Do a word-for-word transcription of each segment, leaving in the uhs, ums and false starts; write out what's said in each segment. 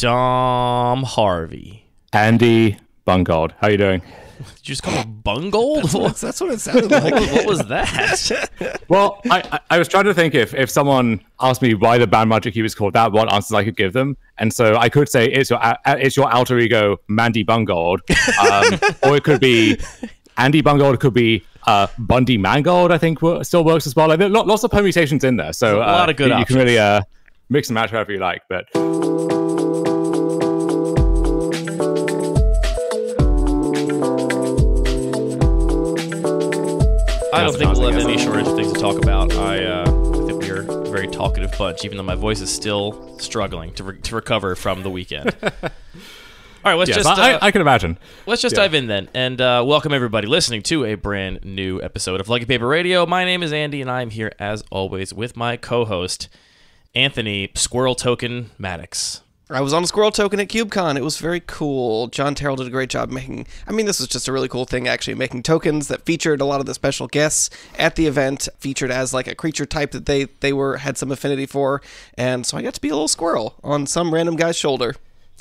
Dom Harvey. Andy Bungold. How you doing? Did you just call him Bungold? That's what, that's what it sounded like. What, what was that? Well, I, I was trying to think if, if someone asked me why the Bun Magic Cube is called that, what answers I could give them. And so I could say it's your, it's your alter ego, Mandy Bungold. Um, or it could be Andy Bungold. It could be uh, Bundy Mangold, I think, still works as well. Like, there are lots of permutations in there. So uh, a lot of good you, you can really uh, mix and match however you like. But... I don't think we'll have any shortage of things to talk about. I, uh, I think we're a very talkative bunch, even though my voice is still struggling to, re to recover from the weekend. All right, let's yes, just... I, uh, I can imagine. Let's just yeah. dive in then, and uh, welcome everybody listening to a brand new episode of Lucky Paper Radio. My name is Andy, and I'm here, as always, with my co-host, Anthony Squirrel Token Maddox. I was on a Squirrel Token at CubeCon. It was very cool. John Terrell did a great job making... I mean, this was just a really cool thing, actually, making tokens that featured a lot of the special guests at the event, featured as, like, a creature type that they, they were had some affinity for. And so I got to be a little squirrel on some random guy's shoulder.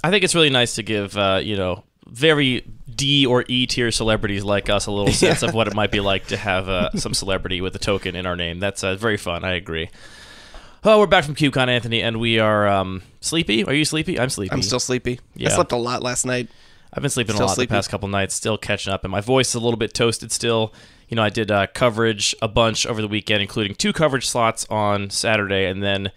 I think it's really nice to give, uh, you know, very D or E tier celebrities like us a little sense yeah. of what it might be like to have uh, some celebrity with a token in our name. That's uh, very fun. I agree. Oh, we're back from CubeCon, Anthony, and we are um, sleepy. Are you sleepy? I'm sleepy. I'm still sleepy. Yeah. I slept a lot last night. I've been sleeping still a lot sleepy. the past couple nights, still catching up, and my voice is a little bit toasted still. You know, I did uh, coverage a bunch over the weekend, including two coverage slots on Saturday, and then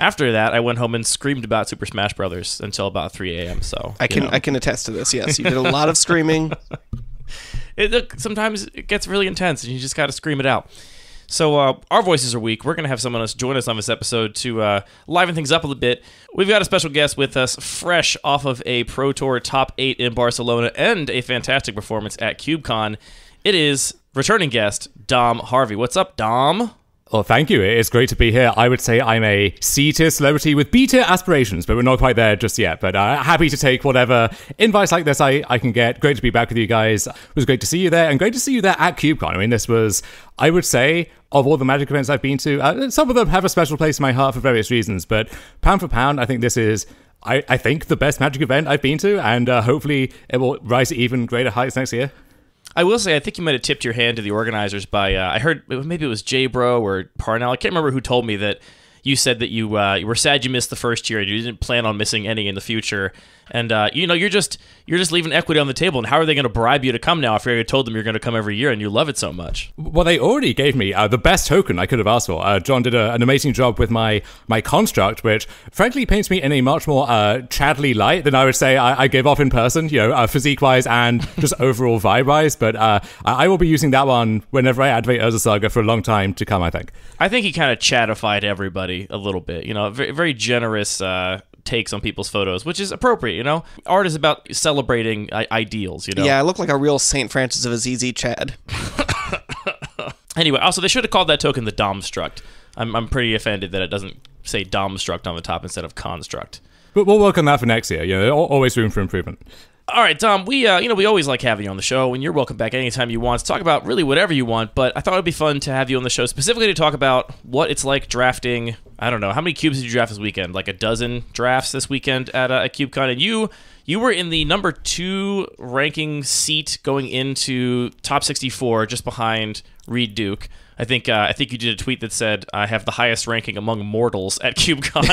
after that, I went home and screamed about Super Smash Brothers until about three A M So I can know. I can attest to this. Yes, you did a lot of screaming. It look, sometimes it gets really intense, and you just got to scream it out. So uh, our voices are weak. We're going to have someone else join us on this episode to uh, liven things up a little bit. We've got a special guest with us fresh off of a Pro Tour Top eight in Barcelona and a fantastic performance at CubeCon. It is returning guest Dom Harvey. What's up, Dom? Oh, thank you. It's great to be here. I would say I'm a C tier celebrity with B tier aspirations, but we're not quite there just yet. But uh, happy to take whatever invites like this I, I can get. Great to be back with you guys. It was great to see you there, and great to see you there at CubeCon. I mean, this was, I would say, of all the Magic events I've been to, uh, some of them have a special place in my heart for various reasons, but pound for pound, I think this is... I, I think the best Magic event I've been to, and uh, hopefully it will rise to even greater heights next year. I will say, I think you might have tipped your hand to the organizers by, uh, I heard, maybe it was J-Bro or Parnell, I can't remember who told me that you said that you, uh, you were sad you missed the first year and you didn't plan on missing any in the future. And, uh, you know, you're just you're just leaving equity on the table, and how are they going to bribe you to come now if you already told them you're going to come every year and you love it so much? Well, they already gave me uh, the best token I could have asked for. Uh, John did a, an amazing job with my, my construct, which frankly paints me in a much more uh, Chadley light than I would say I, I give off in person, you know, uh, physique-wise and just overall vibe-wise. But uh, I will be using that one whenever I activate Urza Saga for a long time to come, I think. I think he kind of chatified everybody a little bit. You know, very, very generous... Uh, takes on people's photos, which is appropriate, you know? Art is about celebrating I ideals, you know? Yeah, I look like a real Saint Francis of Assisi Chad. Anyway, also, they should have called that token the Domstruct. I'm, I'm pretty offended that it doesn't say Domstruct on the top instead of Construct. But we'll work on that for next year. You know, always room for improvement. All right, Dom, we, uh, you know, we always like having you on the show, and you're welcome back anytime you want to talk about really whatever you want, but I thought it would be fun to have you on the show specifically to talk about what it's like drafting, I don't know, how many cubes did you draft this weekend? Like a dozen drafts this weekend at, uh, at CubeCon, and you you were in the number two ranking seat going into top sixty-four, just behind Reed Duke. I think uh, I think you did a tweet that said, I have the highest ranking among mortals at CubeCon,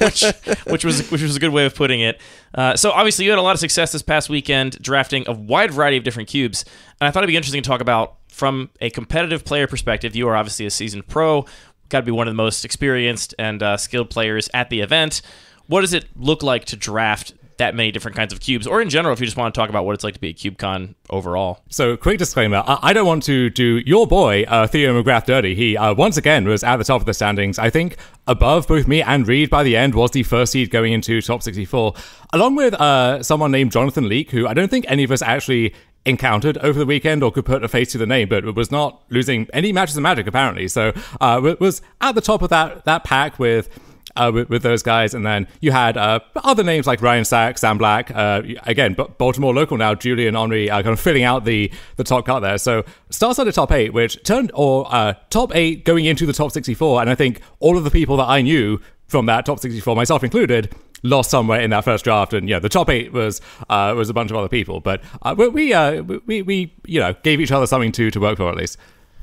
which, which was which was a good way of putting it. Uh, so obviously you had a lot of success this past weekend drafting a wide variety of different cubes, and I thought it'd be interesting to talk about from a competitive player perspective. You are obviously a seasoned pro, got to be one of the most experienced and uh, skilled players at the event. What does it look like to draft that many different kinds of cubes, or in general, if you just want to talk about what it's like to be at CubeCon overall? So, quick disclaimer, I, I don't want to do your boy, uh, Theo McGrath, dirty. He, uh, once again, was at the top of the standings. I think above both me and Reed by the end was the first seed going into top sixty-four, along with uh, someone named Jonathan Leak, who I don't think any of us actually encountered over the weekend or could put a face to the name, but was not losing any matches of Magic, apparently. So, uh, was at the top of that, that pack with... Uh, with, with those guys, and then you had uh, other names like Ryan Sacks, Sam Black, uh, again, but Baltimore local now, Julie and Henry are kind of filling out the, the top cut there. So starts at the top eight, which turned, or uh, top eight going into the top sixty-four, and I think all of the people that I knew from that top sixty-four, myself included, lost somewhere in that first draft, and yeah, the top eight was uh, was a bunch of other people, but uh, we uh, we we you know gave each other something to to work for at least.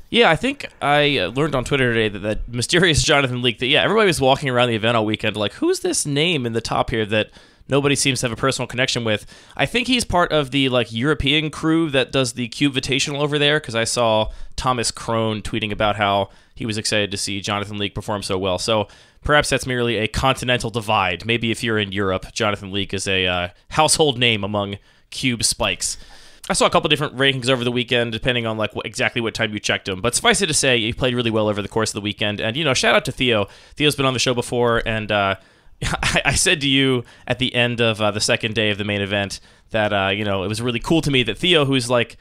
Yeah, I think I learned on Twitter today that that mysterious Jonathan Leak, that yeah, everybody was walking around the event all weekend like, who's this name in the top here that nobody seems to have a personal connection with? I think he's part of the like European crew that does the Cube Invitational over there, because I saw Thomas Crone tweeting about how he was excited to see Jonathan Leak perform so well. So perhaps that's merely a continental divide. Maybe if you're in Europe, Jonathan Leak is a uh, household name among Cube Spikes. I saw a couple different rankings over the weekend, depending on like what, exactly what time you checked him. But suffice it to say, he played really well over the course of the weekend. And, you know, shout out to Theo. Theo's been on the show before, and uh, I, I said to you at the end of uh, the second day of the main event that, uh, you know, it was really cool to me that Theo, who's like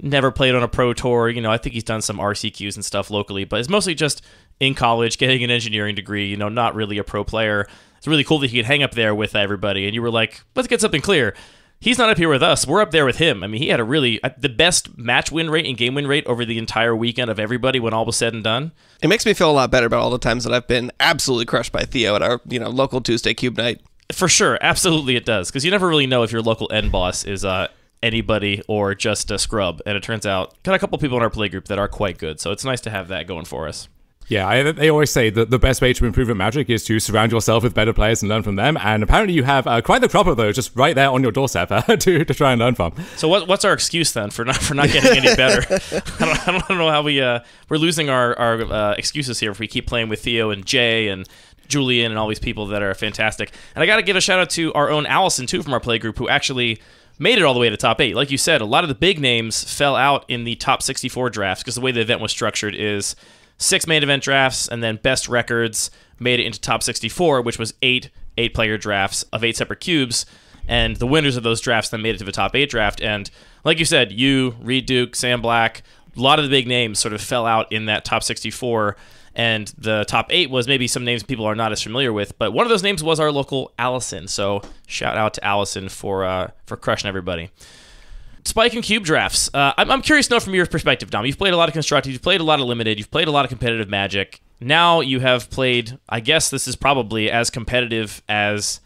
never played on a pro tour, you know, I think he's done some R C Qs and stuff locally, but it's mostly just in college, getting an engineering degree, you know, not really a pro player. It's really cool that he could hang up there with everybody. And you were like, let's get something clear. He's not up here with us. We're up there with him. I mean, he had a really uh, the best match win rate and game win rate over the entire weekend of everybody when all was said and done. It makes me feel a lot better about all the times that I've been absolutely crushed by Theo at our, you know, local Tuesday Cube night. For sure. Absolutely it does. Because you never really know if your local end boss is uh, anybody or just a scrub. And it turns out, got a couple people in our play group that are quite good. So it's nice to have that going for us. Yeah, I, they always say that the best way to improve at Magic is to surround yourself with better players and learn from them. And apparently you have uh, quite the crop of those just right there on your doorstep uh, to, to try and learn from. So what, what's our excuse then for not for not getting any better? I, don't, I don't know how we, uh, we're losing our, our uh, excuses here if we keep playing with Theo and Jay and Julian and all these people that are fantastic. And I got to give a shout out to our own Allison, too, from our play group, who actually made it all the way to top eight. Like you said, a lot of the big names fell out in the top sixty-four drafts because the way the event was structured is six main event drafts, and then best records made it into top sixty-four, which was eight eight-player drafts of eight separate cubes, and the winners of those drafts then made it to the top eight draft. And like you said, you, Reed Duke, Sam Black, a lot of the big names sort of fell out in that top sixty-four, and the top eight was maybe some names people are not as familiar with, but one of those names was our local Allison, so shout out to Allison for, uh, for crushing everybody. Spike and Cube drafts. Uh, I'm, I'm curious to know from your perspective, Dom. You've played a lot of Constructed, you've played a lot of Limited, you've played a lot of competitive Magic. Now you have played, I guess this is probably as competitive as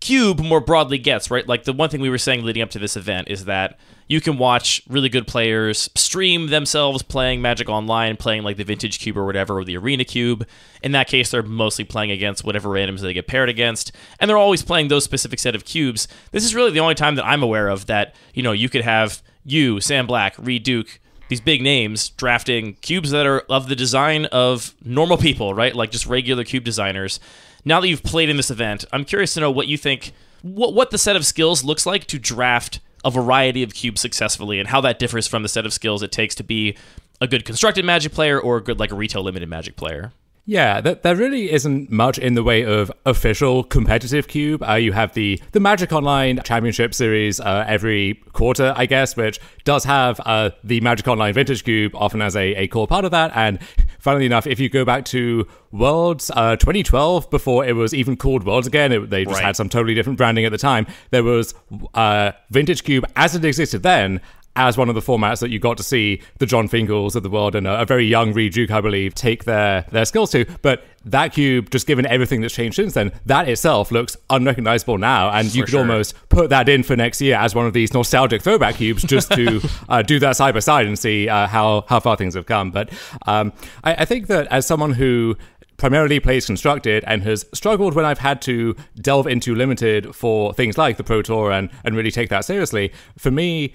Cube more broadly gets, right? Like the one thing we were saying leading up to this event is that you can watch really good players stream themselves playing Magic Online, playing like the Vintage Cube or whatever, or the Arena Cube. In that case, they're mostly playing against whatever randoms they get paired against, and they're always playing those specific set of cubes. This is really the only time that I'm aware of that, you know, you could have you, Sam Black, Reed Duke, these big names drafting cubes that are of the design of normal people, right? Like just regular cube designers. Now that you've played in this event, I'm curious to know what you think, what, what the set of skills looks like to draft a variety of cubes successfully, and how that differs from the set of skills it takes to be a good constructed Magic player or a good like a retail limited Magic player. Yeah, that there really isn't much in the way of official competitive cube. Uh, you have the the Magic Online Championship Series uh, every quarter, I guess, which does have uh, the Magic Online Vintage Cube often as a, a core part of that. And funnily enough, if you go back to Worlds uh, twenty twelve, before it was even called Worlds again, it, they just right. had some totally different branding at the time. There was uh, Vintage Cube as it existed then, as one of the formats that you got to see the John Finkels of the world and a very young Reed Duke, I believe, take their, their skills to. But that cube, just given everything that's changed since then, that itself looks unrecognizable now. And you for could sure. almost put that in for next year as one of these nostalgic throwback cubes just to uh, do that side by side and see uh, how, how far things have come. But um, I, I think that as someone who primarily plays Constructed and has struggled when I've had to delve into Limited for things like the Pro Tour and, and really take that seriously, for me,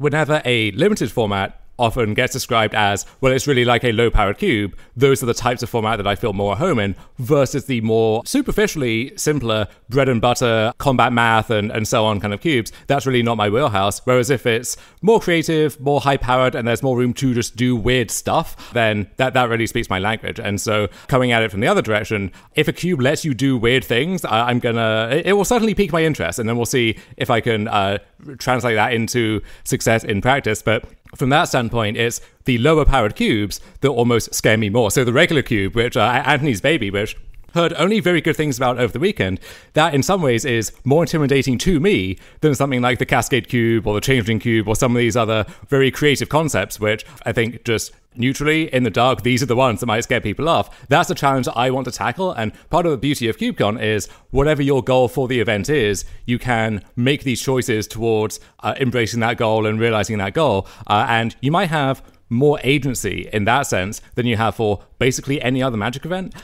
whenever a limited format often gets described as, well, it's really like a low-powered cube, those are the types of format that I feel more at home in, versus the more superficially simpler bread-and-butter combat math and, and so on kind of cubes. That's really not my wheelhouse. Whereas if it's more creative, more high-powered, and there's more room to just do weird stuff, then that, that really speaks my language. And so coming at it from the other direction, if a cube lets you do weird things, I, I'm gonna... It, it will certainly pique my interest, and then we'll see if I can uh, translate that into success in practice. But from that standpoint, it's the lower-powered cubes that almost scare me more. So the regular cube, which uh, Anthony's baby, which heard only very good things about over the weekend, that in some ways is more intimidating to me than something like the Cascade Cube or the Changeling Cube or some of these other very creative concepts, which I think just neutrally in the dark, these are the ones that might scare people off. That's a challenge I want to tackle, and part of the beauty of CubeCon is whatever your goal for the event is, you can make these choices towards uh, embracing that goal and realizing that goal, uh, and you might have more agency in that sense than you have for basically any other Magic event.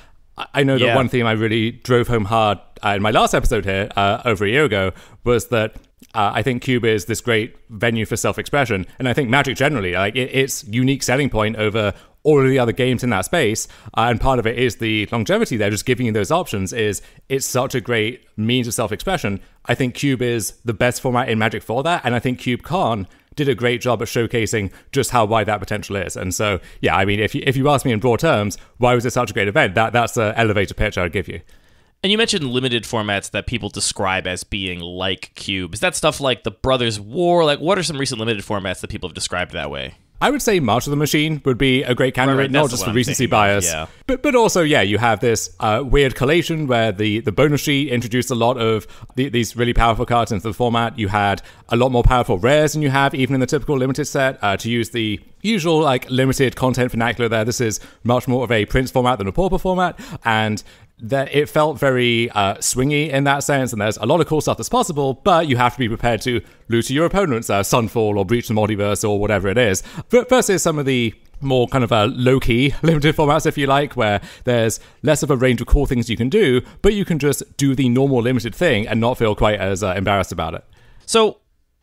I know that yeah. one theme I really drove home hard uh, in my last episode here uh, over a year ago was that uh, I think Cube is this great venue for self-expression, and I think Magic generally, like it, its unique selling point over all of the other games in that space, uh, and part of it is the longevity there, just giving you those options, is it's such a great means of self-expression. I think Cube is the best format in Magic for that, and I think CubeCon did a great job at showcasing just how wide that potential is. And so, yeah, I mean, if you, if you ask me in broad terms, why was it such a great event? That That's the elevator pitch I would give you. And you mentioned limited formats that people describe as being like Cube. Is that stuff like the Brothers' War? Like, what are some recent limited formats that people have described that way? I would say March of the Machine would be a great candidate, right, right. not just for recency bias, yeah. but but also, yeah, you have this uh, weird collation where the, the bonus sheet introduced a lot of the, these really powerful cards into the format. You had a lot more powerful rares than you have, even in the typical limited set, uh, to use the usual like limited content vernacular there. This is much more of a Prince format than a Pauper format, and that it felt very uh, swingy in that sense, and there's a lot of cool stuff that's possible, but you have to be prepared to loot your opponents, uh, Sunfall or Breach the Multiverse or whatever it is. Versus some of the more kind of uh, low-key limited formats, if you like, where there's less of a range of cool things you can do, but you can just do the normal limited thing and not feel quite as uh, embarrassed about it. So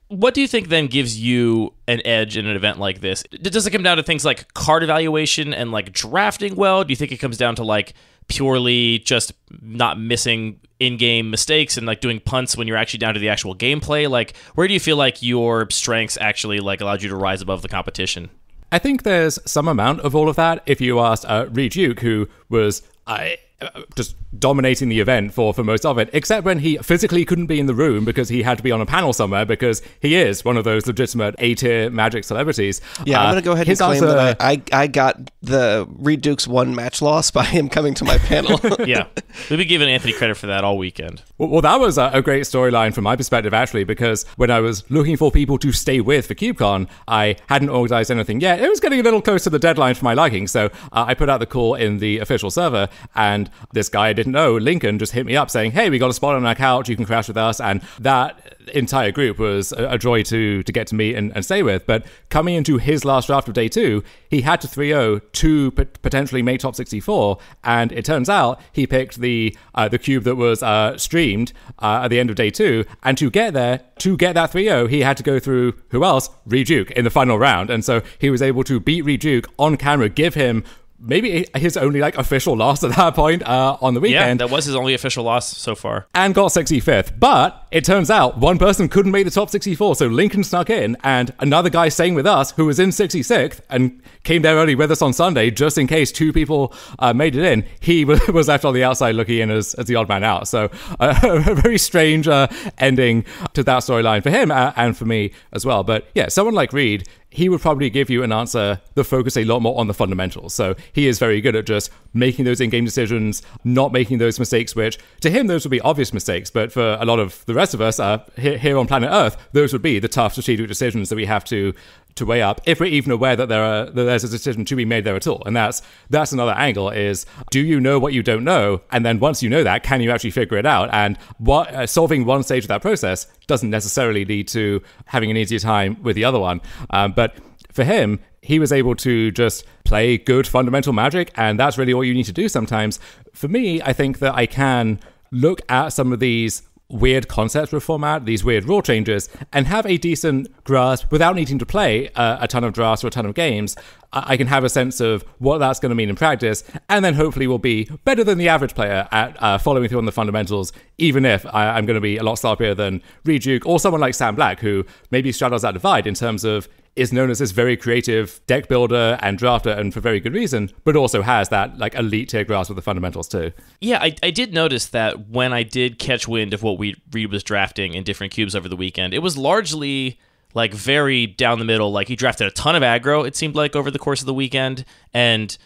what do you think then gives you an edge in an event like this? Does it come down to things like card evaluation and like drafting well? Do you think it comes down to like purely just not missing in-game mistakes and like doing punts when you're actually down to the actual gameplay? Like, where do you feel like your strengths actually like allowed you to rise above the competition? I think there's some amount of all of that. If you asked uh, Reed Duke, who was I uh, just dominating the event for, for most of it, except when he physically couldn't be in the room because he had to be on a panel somewhere, because he is one of those legitimate A-tier Magic celebrities. Yeah, uh, I'm going to go ahead and claim answer, that I, I, I got the Reed Duke's one match loss by him coming to my panel. Yeah, we've been giving Anthony credit for that all weekend. Well, well that was a, a great storyline from my perspective, actually, because when I was looking for people to stay with for CubeCon, I hadn't organized anything yet. It was getting a little close to the deadline for my liking, so uh, I put out the call in the official server, and this guy didn't know, Lincoln, just hit me up saying, hey, we got a spot on our couch, you can crash with us. And that entire group was a, a joy to to get to meet and, and stay with. But coming into his last draft of day two, he had to three oh to p- potentially make top sixty-four, and it turns out he picked the uh, the cube that was uh, streamed uh, at the end of day two, and to get there, to get that three oh, he had to go through, who else? Reed Duke in the final round. And so he was able to beat Reed Duke on camera, give him maybe his only like official loss at that point uh, on the weekend. Yeah, that was his only official loss so far. And got sixty-fifth. But it turns out one person couldn't make the top sixty-four, so Lincoln snuck in, and another guy staying with us who was in sixty-sixth and came there early with us on Sunday just in case two people uh, made it in. He was left on the outside looking in as, as the odd man out. So uh, a very strange uh, ending to that storyline for him uh, and for me as well. But yeah, someone like Reed, he would probably give you an answer that focused a lot more on the fundamentals. So he is very good at just making those in-game decisions, not making those mistakes, which to him, those would be obvious mistakes. But for a lot of the rest of us uh, here, here on planet Earth, those would be the tough strategic decisions that we have to to weigh up, if we're even aware that there are that there's a decision to be made there at all. And that's that's another angle, is do you know what you don't know? And then once you know that, can you actually figure it out? And what uh, solving one stage of that process doesn't necessarily lead to having an easier time with the other one. Um, but for him, he was able to just play good fundamental Magic, and that's really all you need to do sometimes. For me, I think that I can look at some of these weird concepts with format, these weird rule changes, and have a decent grasp without needing to play uh, a ton of drafts or a ton of games. I, I can have a sense of what that's going to mean in practice, and then hopefully will be better than the average player at uh, following through on the fundamentals, even if I, I'm going to be a lot sloppier than Reed Duke or someone like Sam Black, who maybe straddles that divide in terms of is known as this very creative deck builder and drafter, and for very good reason, but also has that like elite tier grasp of the fundamentals too. Yeah, I, I did notice that when I did catch wind of what we Reed was drafting in different cubes over the weekend, it was largely like very down the middle. Like he drafted a ton of aggro, it seemed like, over the course of the weekend, and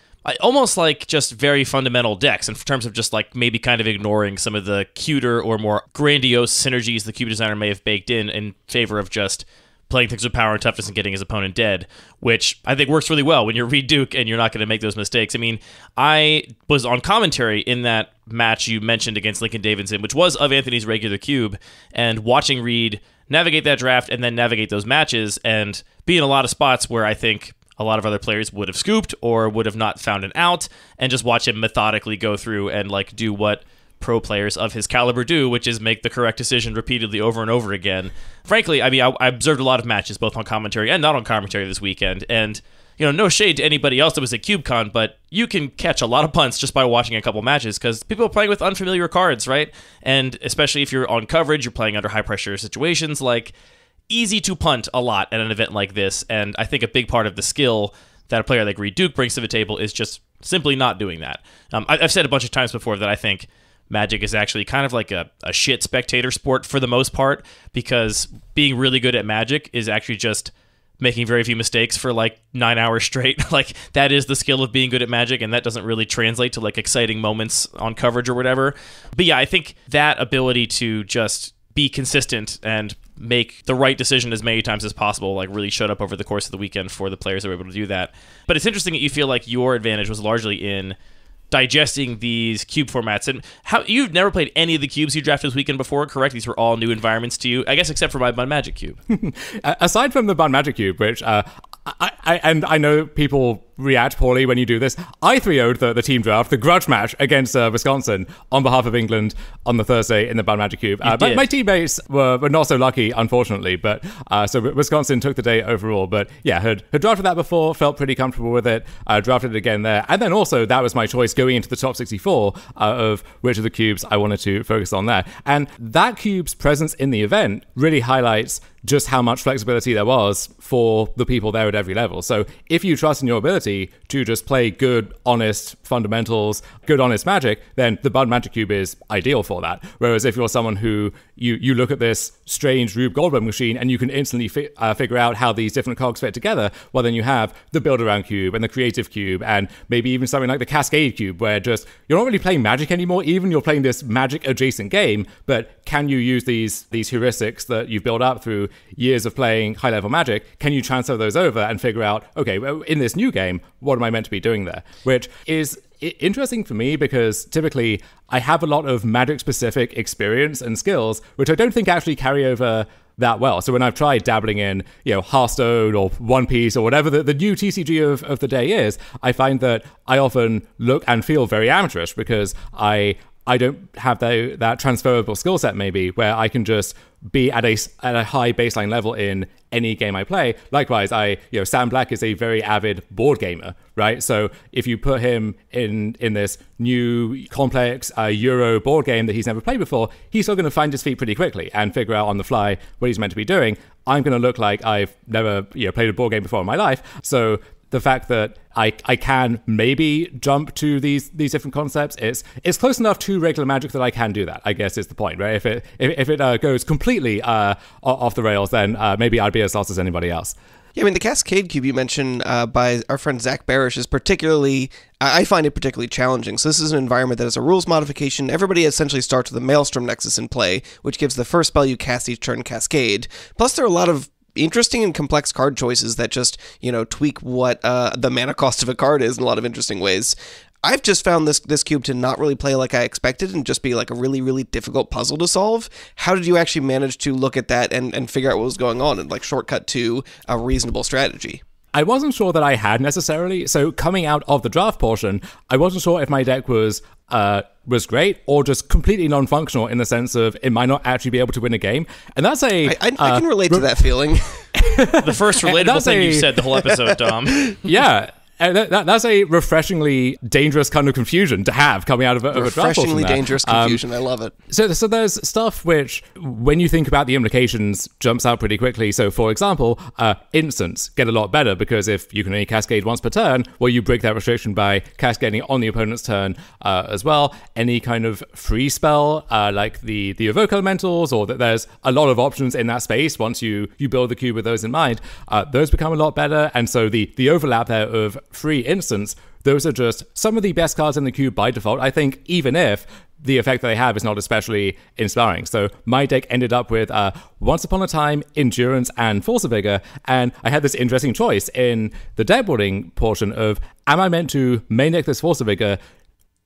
almost like just very fundamental decks in terms of just like maybe kind of ignoring some of the cuter or more grandiose synergies the cube designer may have baked in in favor of just playing things with power and toughness and getting his opponent dead, which I think works really well when you're Reed Duke and you're not going to make those mistakes. I mean, I was on commentary in that match you mentioned against Lincoln Davidson, which was of Anthony's regular cube, and watching Reed navigate that draft and then navigate those matches and be in a lot of spots where I think a lot of other players would have scooped or would have not found an out, and just watch him methodically go through and like do what pro players of his caliber do, which is make the correct decision repeatedly over and over again. Frankly, I mean, I, I observed a lot of matches both on commentary and not on commentary this weekend, and you know, no shade to anybody else that was at CubeCon, but you can catch a lot of punts just by watching a couple matches because people are playing with unfamiliar cards, right? And especially if you're on coverage, you're playing under high pressure situations, like easy to punt a lot at an event like this. And I think a big part of the skill that a player like Reed Duke brings to the table is just simply not doing that. Um, I, I've said a bunch of times before that I think Magic is actually kind of like a, a shit spectator sport for the most part, because being really good at Magic is actually just making very few mistakes for like nine hours straight. Like that is the skill of being good at Magic, and that doesn't really translate to like exciting moments on coverage or whatever. But yeah, I think that ability to just be consistent and make the right decision as many times as possible like really showed up over the course of the weekend for the players that were able to do that. But it's interesting that you feel like your advantage was largely in digesting these cube formats. And how you've never played any of the cubes you drafted this weekend before, correct? These were all new environments to you, I guess, except for my Bun Magic Cube. Aside from the Bun Magic Cube, which uh, I, I and I know people react poorly when you do this, I three oh'd the, the team draft, the grudge match against uh, Wisconsin on behalf of England on the Thursday in the Bun Magic Cube. Uh, but my teammates were, were not so lucky, unfortunately. But uh, so Wisconsin took the day overall. But yeah, had, had drafted that before, felt pretty comfortable with it, uh, drafted it again there. And then also that was my choice going into the top sixty-four uh, of which of the cubes I wanted to focus on there. And that cube's presence in the event really highlights just how much flexibility there was for the people there at every level. So if you trust in your ability to just play good, honest fundamentals, good, honest Magic, then the Bun Magic Cube is ideal for that. Whereas if you're someone who, you you look at this strange Rube Goldberg machine and you can instantly fi- uh, figure out how these different cogs fit together, well, then you have the build-around cube and the creative cube and maybe even something like the Cascade Cube, where just you're not really playing Magic anymore, even you're playing this Magic-adjacent game, but can you use these these heuristics that you've built up through years of playing high-level Magic, can you transfer those over and figure out, okay, well, in this new game, what am I meant to be doing there? Which is interesting for me because typically I have a lot of Magic-specific experience and skills, which I don't think actually carry over that well. So when I've tried dabbling in, you know, Hearthstone or One Piece or whatever the, the new T C G of, of the day is, I find that I often look and feel very amateurish because I... I don't have the, that transferable skill set maybe where I can just be at a, at a high baseline level in any game I play. Likewise, I you know Sam Black is a very avid board gamer, right? So if you put him in in this new complex uh, Uro board game that he's never played before, he's still going to find his feet pretty quickly and figure out on the fly what he's meant to be doing. I'm going to look like I've never you know played a board game before in my life. So the fact that I, I can maybe jump to these these different concepts, it's it's close enough to regular Magic that I can do that, I guess is the point, right? If it if, if it uh, goes completely uh, off the rails, then uh, maybe I'd be as lost as anybody else. Yeah, I mean, the Cascade Cube you mentioned uh, by our friend Zach Barish is particularly, I find it particularly challenging. So this is an environment that has a rules modification. Everybody essentially starts with a Maelstrom Nexus in play, which gives the first spell you cast each turn Cascade. Plus, there are a lot of interesting and complex card choices that just, you know, tweak what uh, the mana cost of a card is in a lot of interesting ways. I've just found this this cube to not really play like I expected and just be like a really, really difficult puzzle to solve. How did you actually manage to look at that and, and figure out what was going on and like shortcut to a reasonable strategy? I wasn't sure that I had necessarily. So coming out of the draft portion, I wasn't sure if my deck was uh, was great or just completely non-functional in the sense of it might not actually be able to win a game. And that's a... I, I, uh, I can relate to that feeling. The first relatable thing a... you said the whole episode, Dom. Yeah. And that, that, that's a refreshingly dangerous kind of confusion to have coming out of a, of a draft. Refreshingly dangerous confusion. Um, I love it. So, so there's stuff which, when you think about the implications, jumps out pretty quickly. So, for example, uh, instants get a lot better because if you can only cascade once per turn, well, you break that restriction by cascading on the opponent's turn uh, as well. Any kind of free spell, uh, like the, the Evoke Elementals, or that there's a lot of options in that space once you, you build the cube with those in mind, uh, those become a lot better. And so the, the overlap there of free instance, those are just some of the best cards in the cube by default, I think, even if the effect that they have is not especially inspiring. So my deck ended up with uh, Once Upon a Time, Endurance, and Force of Vigor, and I had this interesting choice in the deck building portion of, am I meant to main deck this Force of Vigor,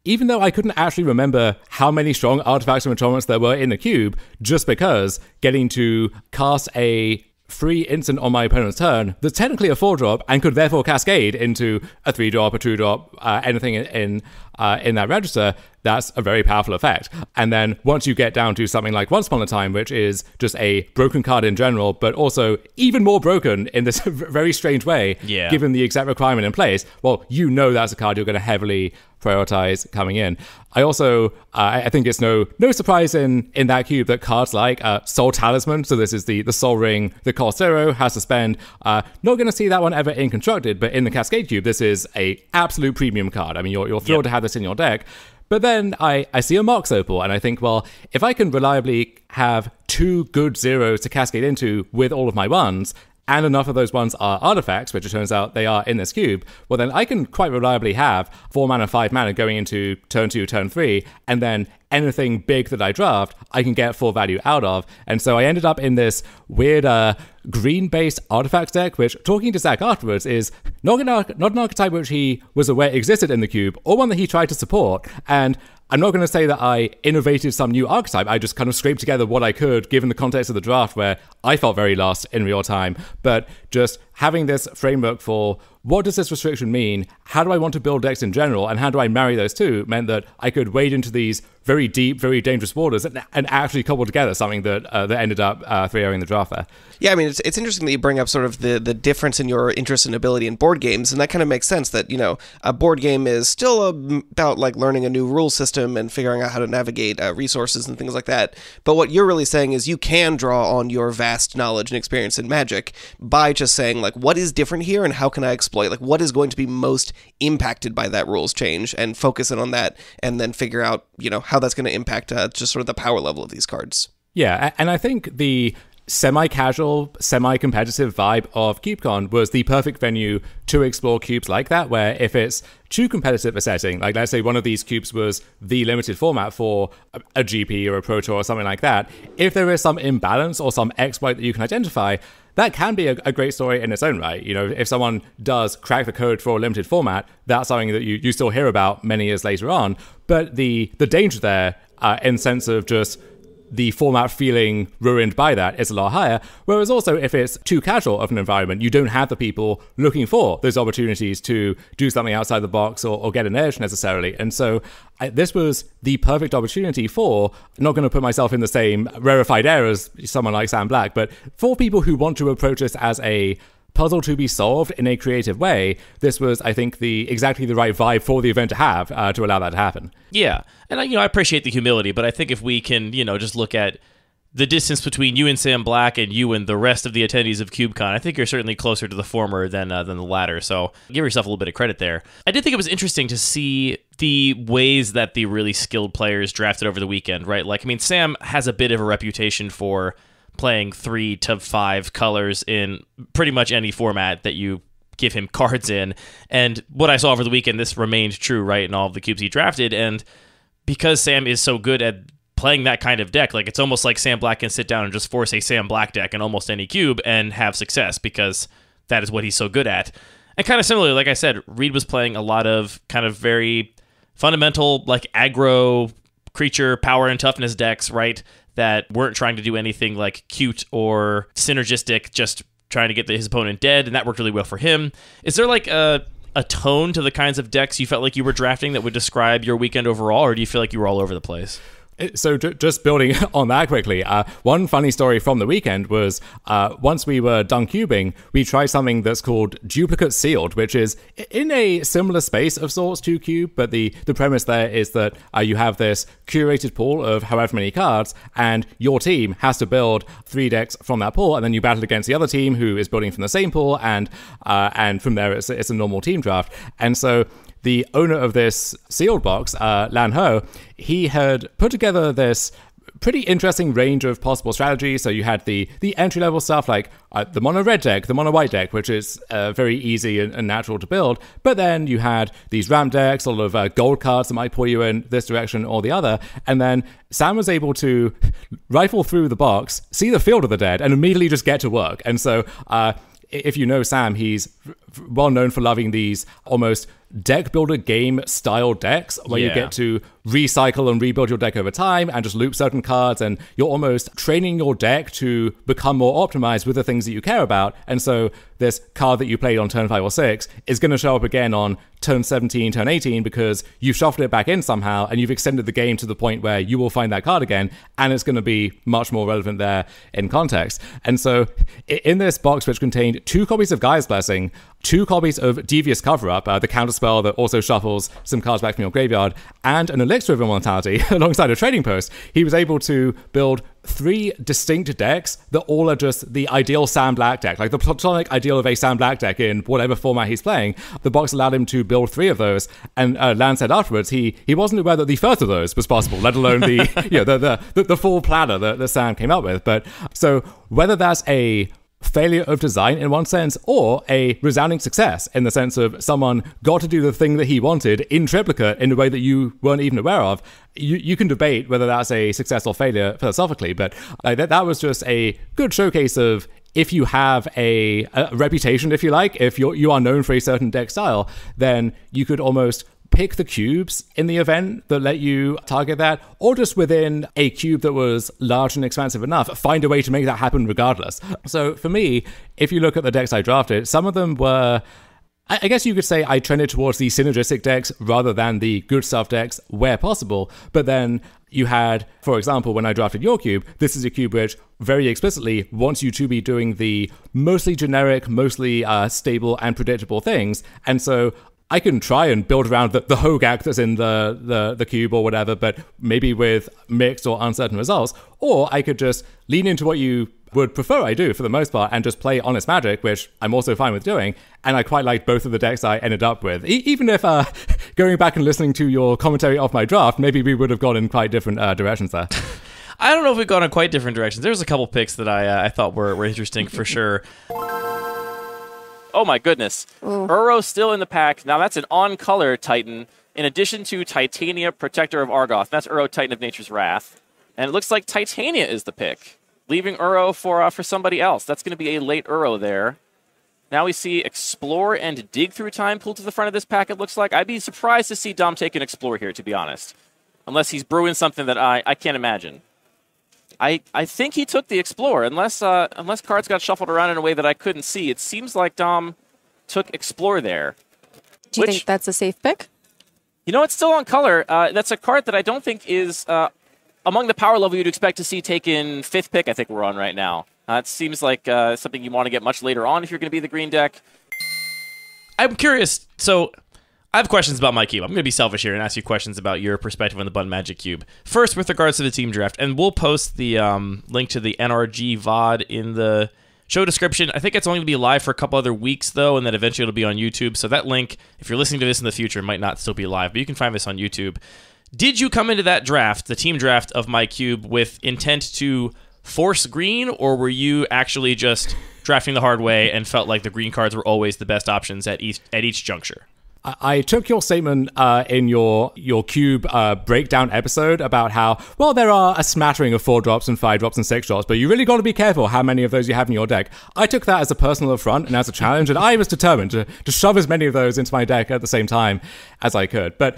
even though I couldn't actually remember how many strong artifacts and enchantments there were in the cube, just because getting to cast a free instant on my opponent's turn that's technically a four drop and could therefore cascade into a three drop, a two drop, uh, anything in in, uh, in that register, that's a very powerful effect. And then once you get down to something like Once Upon a Time, which is just a broken card in general, but also even more broken in this very strange way, yeah. given the exact requirement in place, well, you know that's a card you're going to heavily prioritize coming in. I also, uh, I think it's no no surprise in in that cube that cards like uh, Soul Talisman, so this is the, the Soul Ring that costs zero, has to spend, uh, not going to see that one ever in Constructed, but in the Cascade Cube, this is a absolute premium card. I mean, you're, you're thrilled yep. to have this in your deck. But then I, I see a Mox Opal, and I think, well, if I can reliably have two good zeros to cascade into with all of my ones, and enough of those ones are artifacts, which it turns out they are in this cube, well, then I can quite reliably have four mana, five mana going into turn two, turn three, and then anything big that I draft, I can get full value out of. And so I ended up in this weird uh, green-based artifacts deck, which, talking to Zach afterwards, is not an, arch not an archetype which he was aware existed in the cube, or one that he tried to support. And I'm not going to say that I innovated some new archetype. I just kind of scraped together what I could, given the context of the draft, where I felt very lost in real time. But just having this framework for what does this restriction mean, how do I want to build decks in general, and how do I marry those two, meant that I could wade into these very deep, very dangerous waters and, and actually cobble together something that uh, that ended up uh, three-ohing the draft there. Yeah, I mean, it's, it's interesting that you bring up sort of the, the difference in your interest and ability in board games, and that kind of makes sense that, you know, a board game is still a, about, like, learning a new rule system and figuring out how to navigate uh, resources and things like that. But what you're really saying is you can draw on your vast knowledge and experience in Magic by just saying, like, what is different here and how can I exploit, like, what is going to be most impacted by that rules change, and focus in on that, and then figure out, you know, how that's going to impact uh, just sort of the power level of these cards. Yeah, and I think the semi-casual, semi-competitive vibe of CubeCon was the perfect venue to explore cubes like that, where if it's too competitive a setting, like let's say one of these cubes was the limited format for a G P or a Pro Tour or something like that, if there is some imbalance or some exploit that you can identify, that can be a, a great story in its own right. You know, if someone does crack the code for a limited format, that's something that you, you still hear about many years later on. But the, the danger there, uh, in the sense of just the format feeling ruined by that, is a lot higher. Whereas also, if it's too casual of an environment, you don't have the people looking for those opportunities to do something outside the box or, or get an edge necessarily. And so I, this was the perfect opportunity for, not going to put myself in the same rarefied air as someone like Sam Black, but for people who want to approach this as a puzzle to be solved in a creative way, this was, I think, the exactly the right vibe for the event to have, uh, to allow that to happen. Yeah, and I, you know, I appreciate the humility, but I think if we can, you know, just look at the distance between you and Sam Black and you and the rest of the attendees of CubeCon, I think you're certainly closer to the former than uh, than the latter. So give yourself a little bit of credit there. I did think it was interesting to see the ways that the really skilled players drafted over the weekend, right? Like, I mean, Sam has a bit of a reputation for playing three to five colors in pretty much any format that you give him cards in. And what I saw over the weekend, this remained true, right, in all of the cubes he drafted. And because Sam is so good at playing that kind of deck, like, it's almost like Sam Black can sit down and just force a Sam Black deck in almost any cube and have success, because that is what he's so good at. And kind of similarly, like I said, Reed was playing a lot of kind of very fundamental, like, aggro creature power and toughness decks, right, that weren't trying to do anything like cute or synergistic, just trying to get his opponent dead, and that worked really well for him. Is there like a, a tone to the kinds of decks you felt like you were drafting that would describe your weekend overall, or do you feel like you were all over the place? So just building on that quickly, uh, one funny story from the weekend was uh, once we were done cubing, we tried something that's called Duplicate Sealed, which is in a similar space of sorts to Cube, but the, the premise there is that uh, you have this curated pool of however many cards, and your team has to build three decks from that pool, and then you battle against the other team who is building from the same pool, and, uh, and from there it's, it's a normal team draft. And so the owner of this sealed box, uh, Lan Ho, he had put together this pretty interesting range of possible strategies. So you had the the entry level stuff like uh, the mono red deck, the mono white deck, which is uh, very easy and, and natural to build. But then you had these ramp decks, a lot of uh, gold cards that might pull you in this direction or the other. And then Sam was able to rifle through the box, see the field of the dead, and immediately just get to work. And so uh, if you know Sam, he's well known for loving these almost deck builder game style decks where yeah. you get to recycle and rebuild your deck over time and just loop certain cards, and you're almost training your deck to become more optimized with the things that you care about. And so this card that you played on turn five or six is going to show up again on turn seventeen, turn eighteen, because you've shuffled it back in somehow and you've extended the game to the point where you will find that card again, and it's going to be much more relevant there in context. And so in this box, which contained two copies of Gaia's Blessing, two copies of Devious Cover-Up, uh, the counter spell that also shuffles some cards back from your graveyard, and an Elixir of Immortality alongside a Trading Post, he was able to build three distinct decks that all are just the ideal Sam Black deck, like the platonic ideal of a Sam Black deck in whatever format he's playing. The box allowed him to build three of those, and uh, Lan said afterwards he he wasn't aware that the first of those was possible, let alone the you know the the, the, the full platter that, that Sam came up with. But so whether that's a failure of design in one sense, or a resounding success in the sense of someone got to do the thing that he wanted in triplicate in a way that you weren't even aware of, you, you can debate whether that's a success or failure philosophically, but uh, that, that was just a good showcase of, if you have a, a reputation, if you like, if you're, you are known for a certain deck style, then you could almost pick the cubes in the event that let you target that, or just within a cube that was large and expansive enough, find a way to make that happen regardless. So for me, if you look at the decks I drafted, some of them were, I guess you could say I trended towards the synergistic decks rather than the good stuff decks where possible. But then you had, for example, when I drafted your cube, this is a cube which very explicitly wants you to be doing the mostly generic, mostly uh, stable and predictable things. And so I can try and build around the, the Hogak that's in the, the, the cube or whatever, but maybe with mixed or uncertain results. Or I could just lean into what you would prefer I do for the most part and just play Honest Magic, which I'm also fine with doing. And I quite liked both of the decks I ended up with. E- even if uh, going back and listening to your commentary off my draft, maybe we would have gone in quite different uh, directions there. I don't know if we've gone in quite different directions. There's a couple picks that I, uh, I thought were, were interesting for sure. Oh my goodness. Mm. Uro still in the pack. Now that's an on-color Titan, in addition to Titania, Protector of Argoth. That's Uro, Titan of Nature's Wrath. And it looks like Titania is the pick, leaving Uro for uh, for somebody else. That's going to be a late Uro there. Now we see Explore and Dig Through Time pulled to the front of this pack, it looks like. I'd be surprised to see Dom take an Explore here, to be honest. Unless he's brewing something that I, I can't imagine. I, I think he took the Explore, unless uh, unless cards got shuffled around in a way that I couldn't see. It seems like Dom took Explore there. Do you which, think that's a safe pick? You know, it's still on color. Uh, that's a card that I don't think is uh, among the power level you'd expect to see taken fifth pick, I think we're on right now. Uh, it seems like uh, something you want to get much later on if you're going to be the green deck. I'm curious. So I have questions about my cube. I'm going to be selfish here and ask you questions about your perspective on the Bun Magic Cube. First, with regards to the team draft, and we'll post the um, link to the N R G V O D in the show description. I think it's only going to be live for a couple other weeks, though, and then eventually it'll be on YouTube. So that link, if you're listening to this in the future, might not still be live, but you can find this on YouTube. Did you come into that draft, the team draft of my cube, with intent to force green, or were you actually just drafting the hard way and felt like the green cards were always the best options at each, at each juncture? I took your statement uh, in your your cube uh, breakdown episode about how, well, there are a smattering of four drops and five drops and six drops, but you really got to be careful how many of those you have in your deck. I took that as a personal affront and as a challenge, and I was determined to, to shove as many of those into my deck at the same time as I could. But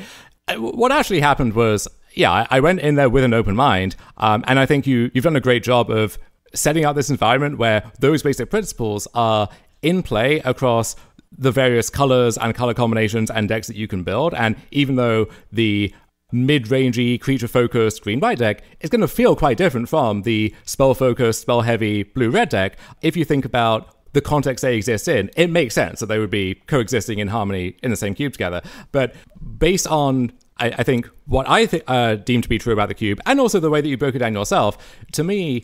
what actually happened was, yeah, I went in there with an open mind, um, and I think you you've done a great job of setting up this environment where those basic principles are in play across the various colors and color combinations and decks that you can build. And even though the mid-rangey, creature-focused green-white deck is going to feel quite different from the spell-focused, spell-heavy blue-red deck, if you think about the context they exist in, it makes sense that they would be coexisting in harmony in the same cube together. But based on, I, I think, what I th- uh, deem to be true about the cube, and also the way that you broke it down yourself, to me,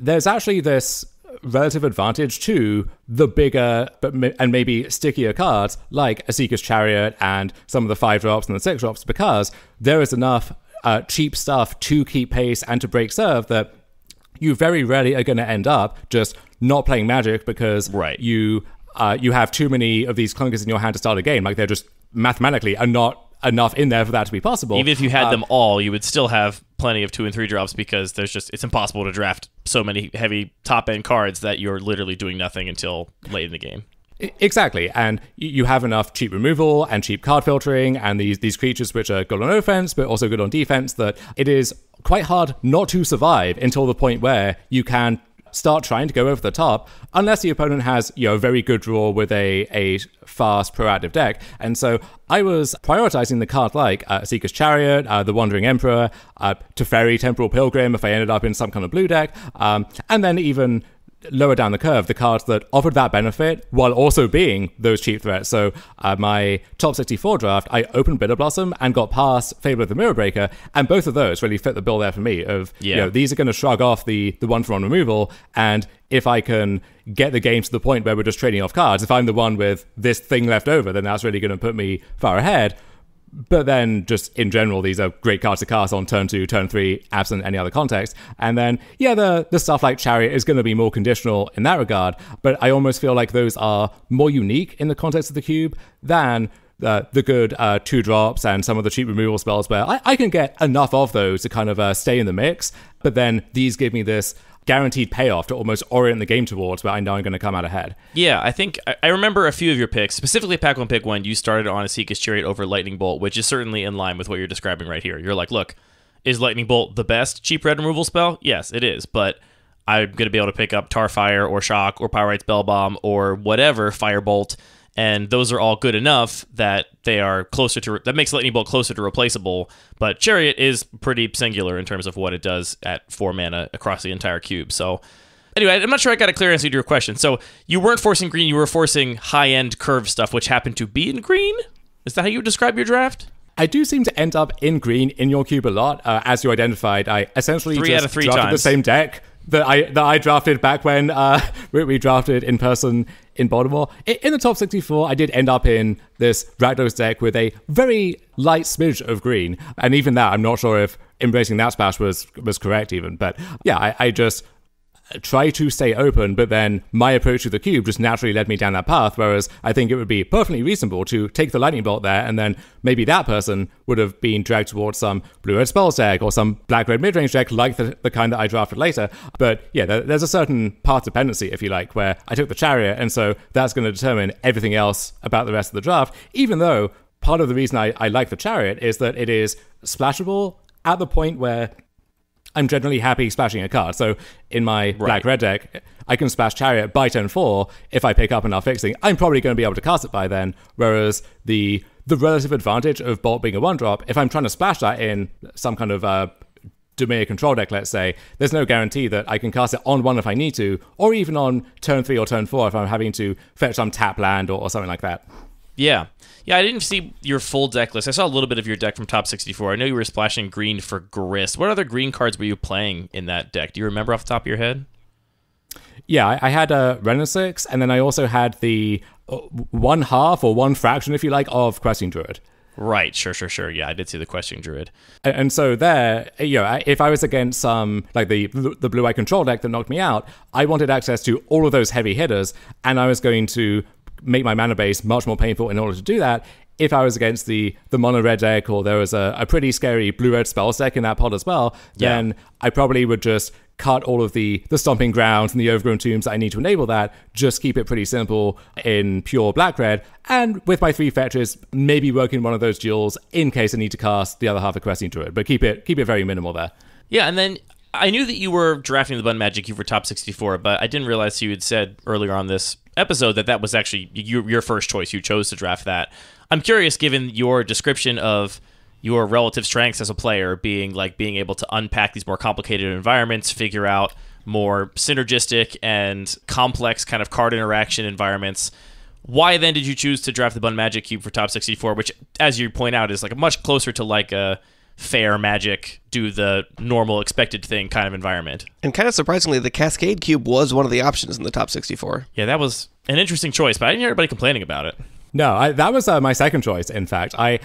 there's actually this relative advantage to the bigger but and maybe stickier cards like a Seeker's Chariot and some of the five drops and the six drops, because there is enough uh, cheap stuff to keep pace and to break serve, that you very rarely are going to end up just not playing Magic because right. you uh, you have too many of these clunkers in your hand to start a game. Like, they're just mathematically are not enough in there for that to be possible. Even if you had um, them all, you would still have plenty of two and three drops because there's just it's impossible to draft so many heavy top end cards that you're literally doing nothing until late in the game. Exactly, and you have enough cheap removal and cheap card filtering and these these creatures which are good on offense but also good on defense that it is quite hard not to survive until the point where you can start trying to go over the top unless the opponent has, you know, a very good draw with a, a fast proactive deck. And so I was prioritizing the card like uh, Seeker's Chariot, uh, the Wandering Emperor, uh, Teferi Temporal Pilgrim if I ended up in some kind of blue deck, um, and then even lower down the curve, the cards that offered that benefit while also being those cheap threats. So uh, my top sixty-four draft, I opened Bitter Blossom and got past Fable of the Mirror Breaker, and both of those really fit the bill there for me of, yeah. you know, these are going to shrug off the the one-for-one removal, and if I can get the game to the point where we're just trading off cards, if I'm the one with this thing left over, then that's really going to put me far ahead. But then just in general, these are great cards to cast on turn two, turn three, absent any other context. And then, yeah, the the stuff like Chariot is going to be more conditional in that regard. But I almost feel like those are more unique in the context of the cube than uh, the good uh, two drops and some of the cheap removal spells where I, I can get enough of those to kind of uh, stay in the mix. But then these give me this guaranteed payoff to almost orient the game towards where I know I'm going to come out ahead. Yeah, I think I remember a few of your picks, specifically Pack One Pick One. You started on a Seeker's Chariot over Lightning Bolt, which is certainly in line with what you're describing right here. You're like, look, is Lightning Bolt the best cheap red removal spell? Yes, it is, but I'm going to be able to pick up Tarfire or Shock or Pyrite's Bell Bomb or whatever, Firebolt, and those are all good enough that they are closer to, that makes Lightning Bolt closer to replaceable, but Chariot is pretty singular in terms of what it does at four mana across the entire cube. So anyway, I'm not sure I got a clear answer to your question. So you weren't forcing green, you were forcing high-end curve stuff, which happened to be in green? Is that how you would describe your draft? I do seem to end up in green in your cube a lot. Uh, as you identified, I essentially three just out of three drafted times. The same deck that I that I drafted back when uh, we, we drafted in person in Baltimore. In the top sixty-four, I did end up in this Rakdos deck with a very light smidge of green. And even that, I'm not sure if embracing that splash was, was correct even. But yeah, I, I just try to stay open, but then my approach to the cube just naturally led me down that path, whereas I think it would be perfectly reasonable to take the Lightning Bolt there, and then maybe that person would have been dragged towards some blue-red spells deck or some black-red mid-range deck like the, the kind that I drafted later. But yeah, there, there's a certain path dependency, if you like, where I took the Chariot, and so that's going to determine everything else about the rest of the draft, even though part of the reason I, I like the Chariot is that it is splashable at the point where I'm generally happy splashing a card. So in my right. black-red deck, I can splash Chariot by turn four. If I pick up enough fixing, I'm probably going to be able to cast it by then. Whereas the the relative advantage of Bolt being a one-drop, if I'm trying to splash that in some kind of uh, Dominion control deck, let's say, there's no guarantee that I can cast it on one if I need to, or even on turn three or turn four if I'm having to fetch some tap land or, or something like that. Yeah. Yeah, I didn't see your full deck list. I saw a little bit of your deck from Top sixty-four. I know you were splashing green for Grist. What other green cards were you playing in that deck? Do you remember off the top of your head? Yeah, I had a Renesix, and then I also had the one half or one fraction, if you like, of Questing Druid. Right, sure, sure, sure. Yeah, I did see the Questing Druid. And so there, you know, if I was against some, um, like the the Blue Eye Control deck that knocked me out, I wanted access to all of those heavy hitters, and I was going to make my mana base much more painful in order to do that. If I was against the the mono red deck, or there was a, a pretty scary blue red spells deck in that pod as well, yeah. then I probably would just cut all of the the stomping grounds and the overgrown tombs that I need to enable that, just keep it pretty simple in pure black red, and with my three fetches maybe working one of those duels in case I need to cast the other half of Questing Druid, but keep it keep it very minimal there. Yeah, and then I knew that you were drafting the Bun Magic Cube for Top sixty-four, but I didn't realize you had said earlier on this episode that that was actually your, your first choice. You chose to draft that. I'm curious, given your description of your relative strengths as a player being like being able to unpack these more complicated environments, figure out more synergistic and complex kind of card interaction environments, why then did you choose to draft the Bun Magic Cube for Top sixty-four, which, as you point out, is like much closer to like a fair Magic, do the normal expected thing kind of environment? And kind of surprisingly, the Cascade Cube was one of the options in the Top sixty-four. Yeah, that was an interesting choice, but I didn't hear anybody complaining about it. No, I, that was uh, my second choice, in fact. I,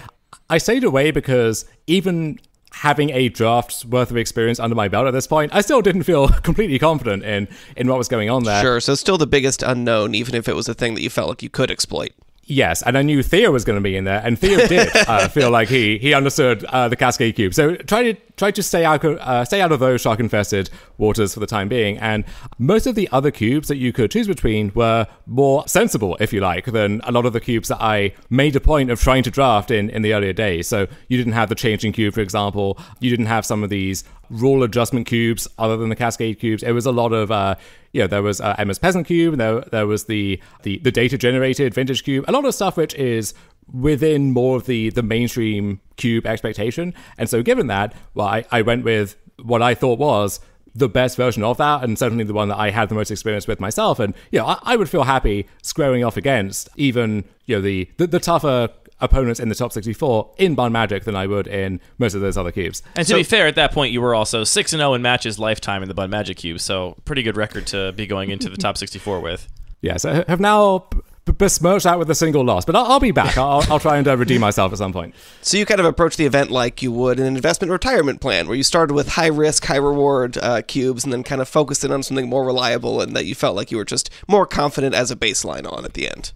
I stayed away because even having a draft's worth of experience under my belt at this point, I still didn't feel completely confident in in what was going on there. Sure, so still the biggest unknown, even if it was a thing that you felt like you could exploit. Yes, and I knew Theo was going to be in there, and Theo did uh, feel like he he understood uh, the Cascade Cube. So try to try to stay out uh, stay out of those shark infested waters for the time being. And most of the other cubes that you could choose between were more sensible, if you like, than a lot of the cubes that I made a point of trying to draft in in the earlier days. So you didn't have the Changeling Cube, for example. You didn't have some of these rule adjustment cubes other than the Cascade Cubes. It was a lot of uh, you know, there was uh, Emma's Peasant Cube, and there, there was the, the the data generated Vintage Cube, a lot of stuff which is within more of the the mainstream cube expectation. And so given that, well, I, I went with what I thought was the best version of that, and certainly the one that I had the most experience with myself. And you know, I, I would feel happy squaring off against even, you know, the the, the tougher opponents in the top sixty-four in Bun Magic than I would in most of those other cubes. And to so, be fair, at that point, you were also six and oh in matches lifetime in the Bun Magic Cube, so pretty good record to be going into the top sixty-four with. Yes, yeah, so I have now besmirched out with a single loss, but I'll, I'll be back. I'll, I'll try and uh, redeem myself at some point. So you kind of approach the event like you would an investment retirement plan, where you started with high-risk, high-reward uh, cubes, and then kind of focused in on something more reliable and that you felt like you were just more confident as a baseline on at the end.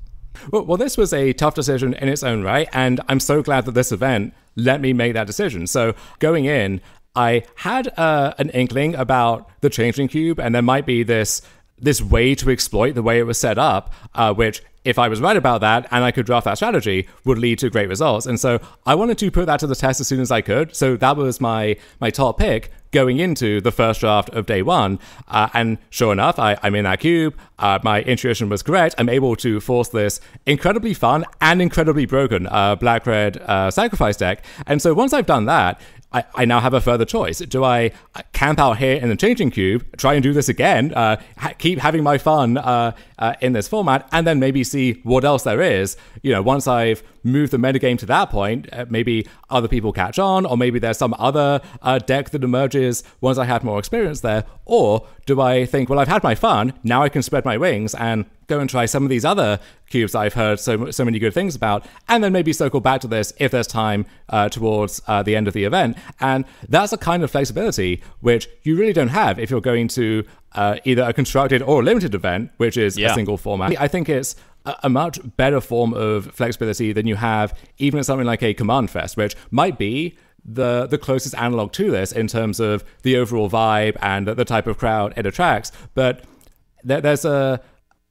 Well, well, this was a tough decision in its own right, and I'm so glad that this event let me make that decision. So going in, I had uh, an inkling about the Changeling Cube, and there might be this this way to exploit the way it was set up, uh, which, if I was right about that and I could draft that strategy, would lead to great results. And so I wanted to put that to the test as soon as I could. So that was my, my top pick going into the first draft of day one. Uh, and sure enough, I, I'm in that cube. Uh, my intuition was correct. I'm able to force this incredibly fun and incredibly broken uh, black-red uh, sacrifice deck. And so once I've done that, I, I now have a further choice. Do I camp out here in the Changing Cube, try and do this again, uh, ha keep having my fun uh, uh, in this format, and then maybe see what else there is? You know, once I've moved the metagame to that point, uh, maybe other people catch on, or maybe there's some other uh, deck that emerges once I have more experience there. Or do I think, well, I've had my fun, now I can spread my wings and go and try some of these other cubes that I've heard so so many good things about, and then maybe circle back to this if there's time uh, towards uh, the end of the event. And that's a kind of flexibility which you really don't have if you're going to uh, either a constructed or a limited event, which is yeah. a single format. I think it's a much better form of flexibility than you have even at something like a Command Fest, which might be the the closest analog to this in terms of the overall vibe and the type of crowd it attracts. But there, there's a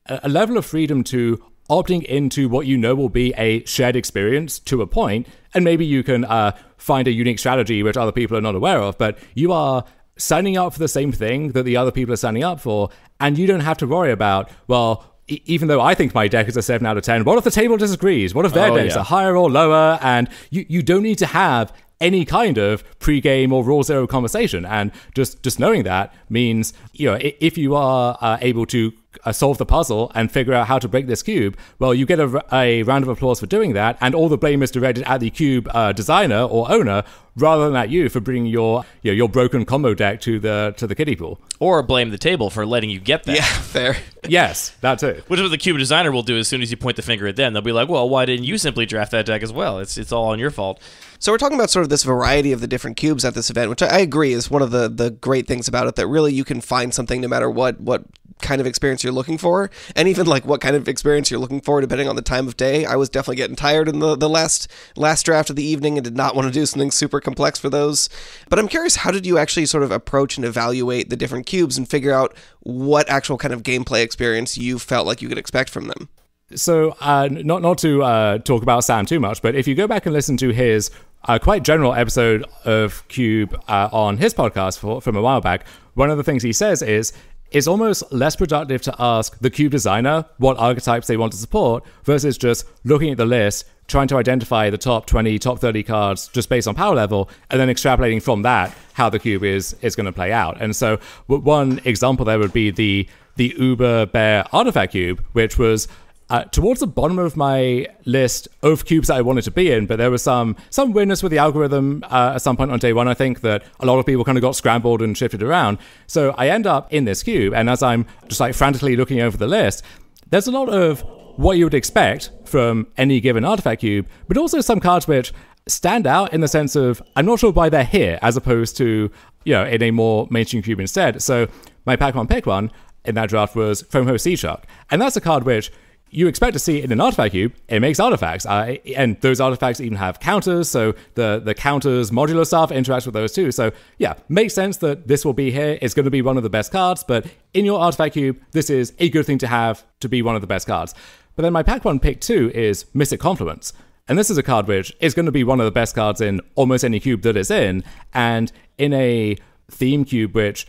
a level of freedom to opting into what you know will be a shared experience to a point, and maybe you can uh, find a unique strategy which other people are not aware of, but you are signing up for the same thing that the other people are signing up for, and you don't have to worry about, well, e even though I think my deck is a seven out of ten, what if the table disagrees? What if their oh, decks yeah. are higher or lower? And you, you don't need to have any kind of pre-game or rule zero conversation, and just just knowing that means, you know, if you are uh, able to uh, solve the puzzle and figure out how to break this cube, well, you get a, a round of applause for doing that, and all the blame is directed at the cube uh, designer or owner rather than at you for bringing your you know, your broken combo deck to the to the kiddie pool, or blame the table for letting you get that. Yeah, fair. Yes, that too. Which is what the cube designer will do as soon as you point the finger at them. They'll be like, well, why didn't you simply draft that deck as well? It's it's all on your fault. So we're talking about sort of this variety of the different cubes at this event, which I agree is one of the, the great things about it, that really you can find something no matter what what kind of experience you're looking for, and even like what kind of experience you're looking for depending on the time of day. I was definitely getting tired in the, the last last draft of the evening and did not want to do something super complex for those. But I'm curious, how did you actually sort of approach and evaluate the different cubes and figure out what actual kind of gameplay experience you felt like you could expect from them? So uh, not, not to uh, talk about Sam too much, but if you go back and listen to his uh, quite general episode of Cube uh, on his podcast for, from a while back, one of the things he says is, it's almost less productive to ask the cube designer what archetypes they want to support versus just looking at the list, trying to identify the top twenty, top thirty cards just based on power level, and then extrapolating from that how the cube is is going to play out. And so one example there would be the, the Uber Bear Artifact Cube, which was Uh, towards the bottom of my list of cubes that I wanted to be in, but there was some some weirdness with the algorithm uh, at some point on day one, I think, that a lot of people kind of got scrambled and shifted around. So I end up in this cube, and as I'm just like frantically looking over the list, there's a lot of what you would expect from any given artifact cube, but also some cards which stand out in the sense of I'm not sure why they're here as opposed to, you know, in a more mainstream cube instead. So my pack one pick one in that draft was Foamho Sea Shark, and that's a card which you expect to see in an artifact cube. It makes artifacts, uh, and those artifacts even have counters, so the the counters modular stuff interacts with those too. So yeah, makes sense that this will be here. It's going to be one of the best cards, but in your artifact cube, this is a good thing to have to be one of the best cards. But then my pack one pick two is Mystic Confluence, and this is a card which is going to be one of the best cards in almost any cube that it's in, and in a theme cube which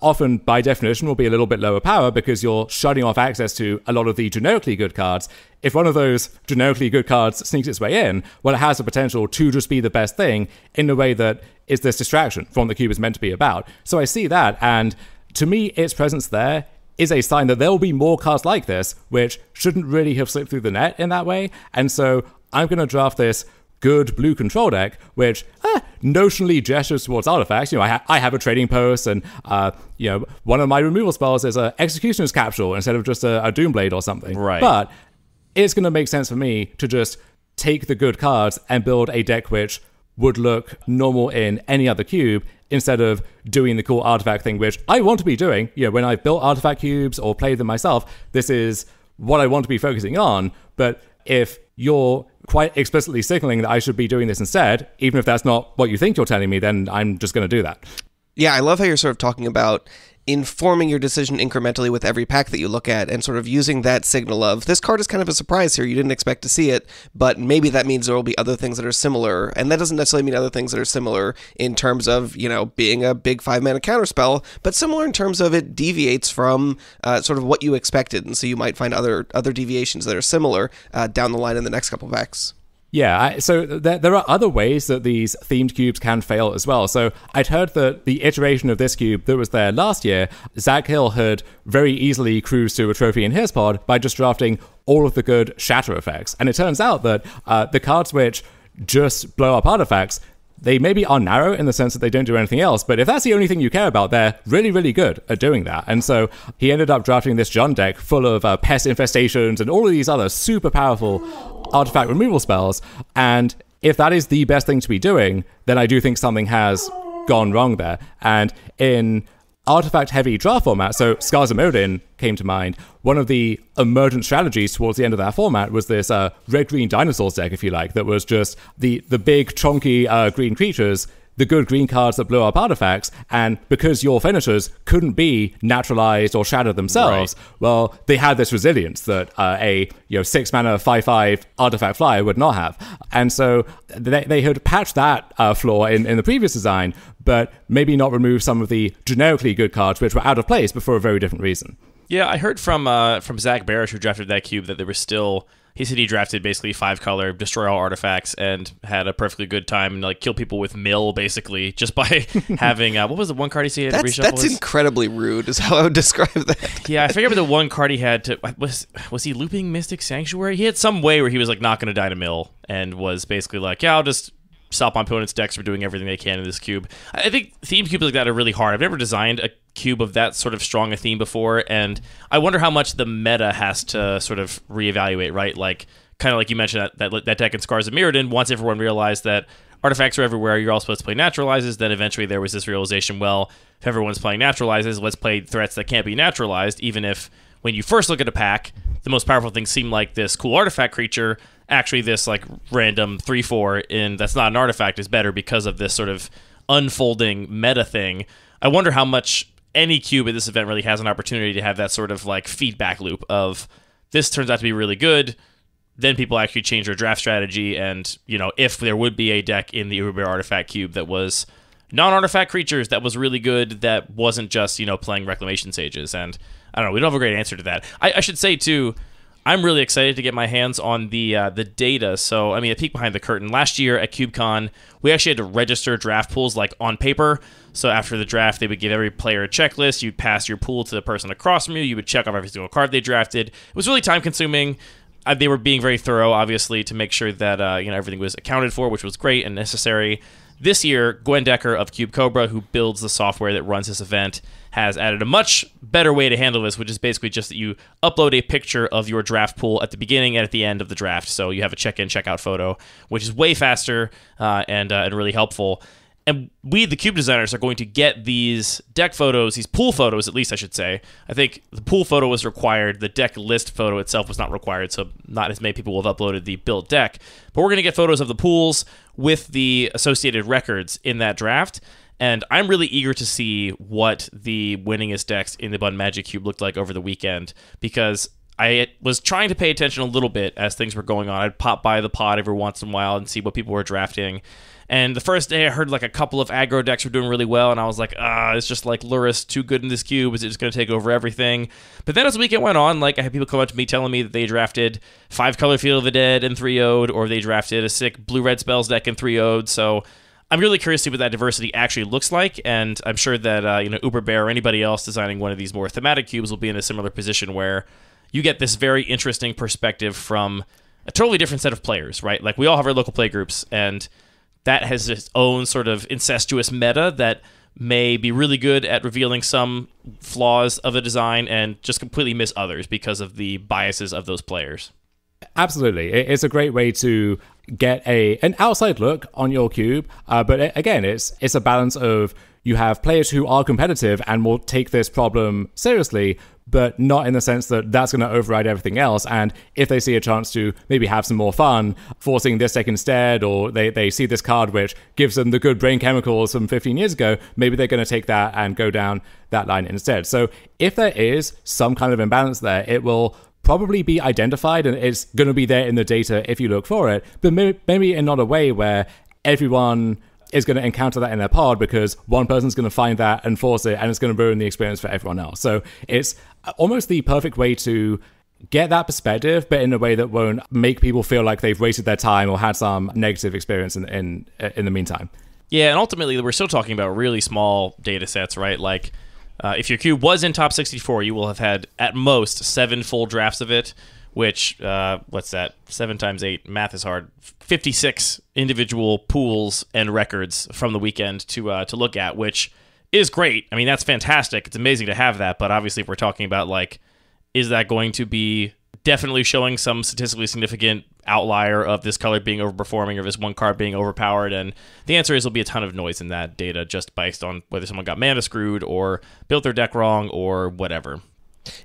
often by definition will be a little bit lower power because you're shutting off access to a lot of the generically good cards. If one of those generically good cards sneaks its way in, well, it has the potential to just be the best thing in the way that is this distraction from the cube is meant to be about. So I see that, and to me, its presence there is a sign that there will be more cards like this, which shouldn't really have slipped through the net in that way. And so I'm going to draft this good blue control deck, which eh, notionally gestures towards artifacts. You know, I, ha- I have a trading post, and uh, you know, one of my removal spells is a Executioner's Capsule instead of just a, a Doomblade or something. Right. But it's going to make sense for me to just take the good cards and build a deck which would look normal in any other cube, instead of doing the cool artifact thing, which I want to be doing. You know, when I've built artifact cubes or played them myself, this is what I want to be focusing on. But if you're quite explicitly signaling that I should be doing this instead, even if that's not what you think you're telling me, then I'm just going to do that. Yeah, I love how you're sort of talking about informing your decision incrementally with every pack that you look at, and sort of using that signal of, this card is kind of a surprise here, you didn't expect to see it, but maybe that means there will be other things that are similar, and that doesn't necessarily mean other things that are similar in terms of, you know, being a big five-mana counterspell, but similar in terms of it deviates from uh, sort of what you expected, and so you might find other, other deviations that are similar uh, down the line in the next couple of packs. Yeah, I, so there, there are other ways that these themed cubes can fail as well. So I'd heard that the iteration of this cube that was there last year, Zach Hill had very easily cruised to a trophy in his pod by just drafting all of the good shatter effects. And it turns out that uh, the cards which just blow up artifacts, they maybe are narrow in the sense that they don't do anything else, but if that's the only thing you care about, they're really, really good at doing that. And so he ended up drafting this Jund deck full of uh, pest infestations and all of these other super powerful artifact removal spells. And if that is the best thing to be doing, then I do think something has gone wrong there. And in artifact-heavy draft format, so Scars of Modin came to mind, one of the emergent strategies towards the end of that format was this uh, red-green dinosaurs deck, if you like, that was just the, the big, chonky uh, green creatures, the good green cards that blow up artifacts, and because your finishers couldn't be naturalized or shattered themselves, right, well, they had this resilience that uh, a you know six-mana, five-five artifact flyer would not have. And so they, they had patched that uh, flaw in, in the previous design, but maybe not remove some of the generically good cards which were out of place, but for a very different reason. Yeah, I heard from uh, from Zach Barish, who drafted that cube, that there was still... He said he drafted basically five-color, destroy all artifacts, and had a perfectly good time and like kill people with mill, basically, just by having... Uh, what was the one card he said? That's, that's incredibly rude, is how I would describe that. Yeah, I forget what the one card he had to... Was was he looping Mystic Sanctuary? He had some way where he was like not going to die to mill, and was basically like, yeah, I'll just stop my opponent's decks for doing everything they can in this cube. I think theme cubes like that are really hard. I've never designed a cube of that sort of strong a theme before, and I wonder how much the meta has to sort of reevaluate, right? Like, kind of like you mentioned, that, that that deck in Scars of Mirrodin, once everyone realized that artifacts are everywhere, you're all supposed to play naturalizes, then eventually there was this realization, well, if everyone's playing naturalizes, let's play threats that can't be naturalized, even if when you first look at a pack, the most powerful things seem like this cool artifact creature, actually this like random three four in that's not an artifact is better because of this sort of unfolding meta thing. I wonder how much any cube at this event really has an opportunity to have that sort of like feedback loop of this turns out to be really good, then people actually change their draft strategy, and you know, if there would be a deck in the Uber Artifact Cube that was non-artifact creatures that was really good, that wasn't just, you know, playing Reclamation Sages, and I don't know, we don't have a great answer to that. I, I should say too, I'm really excited to get my hands on the uh, the data. So, I mean, a peek behind the curtain. Last year at CubeCon, we actually had to register draft pools, like, on paper. So after the draft, they would give every player a checklist. You'd pass your pool to the person across from you. You would check off every single card they drafted. It was really time-consuming. Uh, they were being very thorough, obviously, to make sure that, uh, you know, everything was accounted for, which was great and necessary. This year, Gwen Decker of Cube Cobra, who builds the software that runs this event, has added a much better way to handle this, which is basically just that you upload a picture of your draft pool at the beginning and at the end of the draft. So you have a check-in, check-out photo, which is way faster uh, and, uh, and really helpful. And we, the Cube designers, are going to get these deck photos, these pool photos, at least I should say. I think the pool photo was required. The deck list photo itself was not required, so not as many people will have uploaded the built deck. But we're going to get photos of the pools with the associated records in that draft. And I'm really eager to see what the winningest decks in the Bun Magic Cube looked like over the weekend, because I was trying to pay attention a little bit as things were going on. I'd pop by the pod every once in a while and see what people were drafting. And the first day I heard like a couple of aggro decks were doing really well, and I was like, ah, it's just like Lurrus too good in this cube. Is it just going to take over everything? But then as the weekend went on, like I had people come up to me telling me that they drafted five Color Field of the Dead and three oh'd, or they drafted a sick blue-red spells deck and three oh'd. So I'm really curious to see what that diversity actually looks like, and I'm sure that uh, you know, Uber Bear or anybody else designing one of these more thematic cubes will be in a similar position where you get this very interesting perspective from a totally different set of players, right? Like we all have our local play groups, and that has its own sort of incestuous meta that may be really good at revealing some flaws of a design and just completely miss others because of the biases of those players. Absolutely. It's a great way to get a an outside look on your cube. Uh, but it, again, it's it's a balance of you have players who are competitive and will take this problem seriously, but not in the sense that that's going to override everything else. And if they see a chance to maybe have some more fun forcing this deck instead, or they, they see this card which gives them the good brain chemicals from fifteen years ago, maybe they're going to take that and go down that line instead. So if there is some kind of imbalance there, it will probably be identified, and it's going to be there in the data if you look for it, but maybe, maybe in not a way where everyone is going to encounter that in their pod, because one person's going to find that and force it, and it's going to ruin the experience for everyone else. So it's almost the perfect way to get that perspective, but in a way that won't make people feel like they've wasted their time or had some negative experience in in, in the meantime. Yeah, and ultimately, we're still talking about really small data sets, right? Like, uh, if your cube was in top sixty-four, you will have had, at most, seven full drafts of it, which, uh, what's that? Seven times eight. Math is hard. fifty-six individual pools and records from the weekend to uh, to look at, which is great. I mean, that's fantastic. It's amazing to have that, but obviously if we're talking about, like, is that going to be definitely showing some statistically significant outlier of this color being overperforming or this one card being overpowered? And the answer is there'll be a ton of noise in that data just based on whether someone got mana screwed or built their deck wrong or whatever.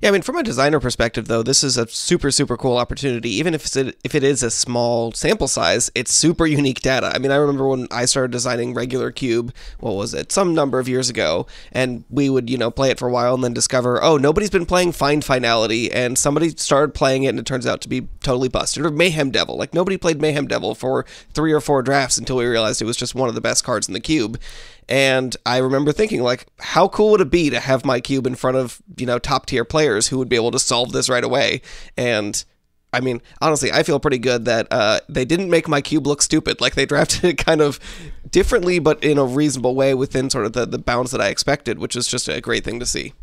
Yeah, I mean, from a designer perspective, though, this is a super, super cool opportunity. Even if it's a, if it is a small sample size, it's super unique data. I mean, I remember when I started designing regular cube, what was it, some number of years ago, and we would, you know, play it for a while and then discover, oh, nobody's been playing Find Finality, and somebody started playing it, and it turns out to be totally busted, or Mayhem Devil. Like, nobody played Mayhem Devil for three or four drafts until we realized it was just one of the best cards in the cube. And I remember thinking, like, how cool would it be to have my cube in front of, you know, top-tier players who would be able to solve this right away? And, I mean, honestly, I feel pretty good that uh, they didn't make my cube look stupid. Like, they drafted it kind of differently, but in a reasonable way within sort of the, the bounds that I expected, which is just a great thing to see.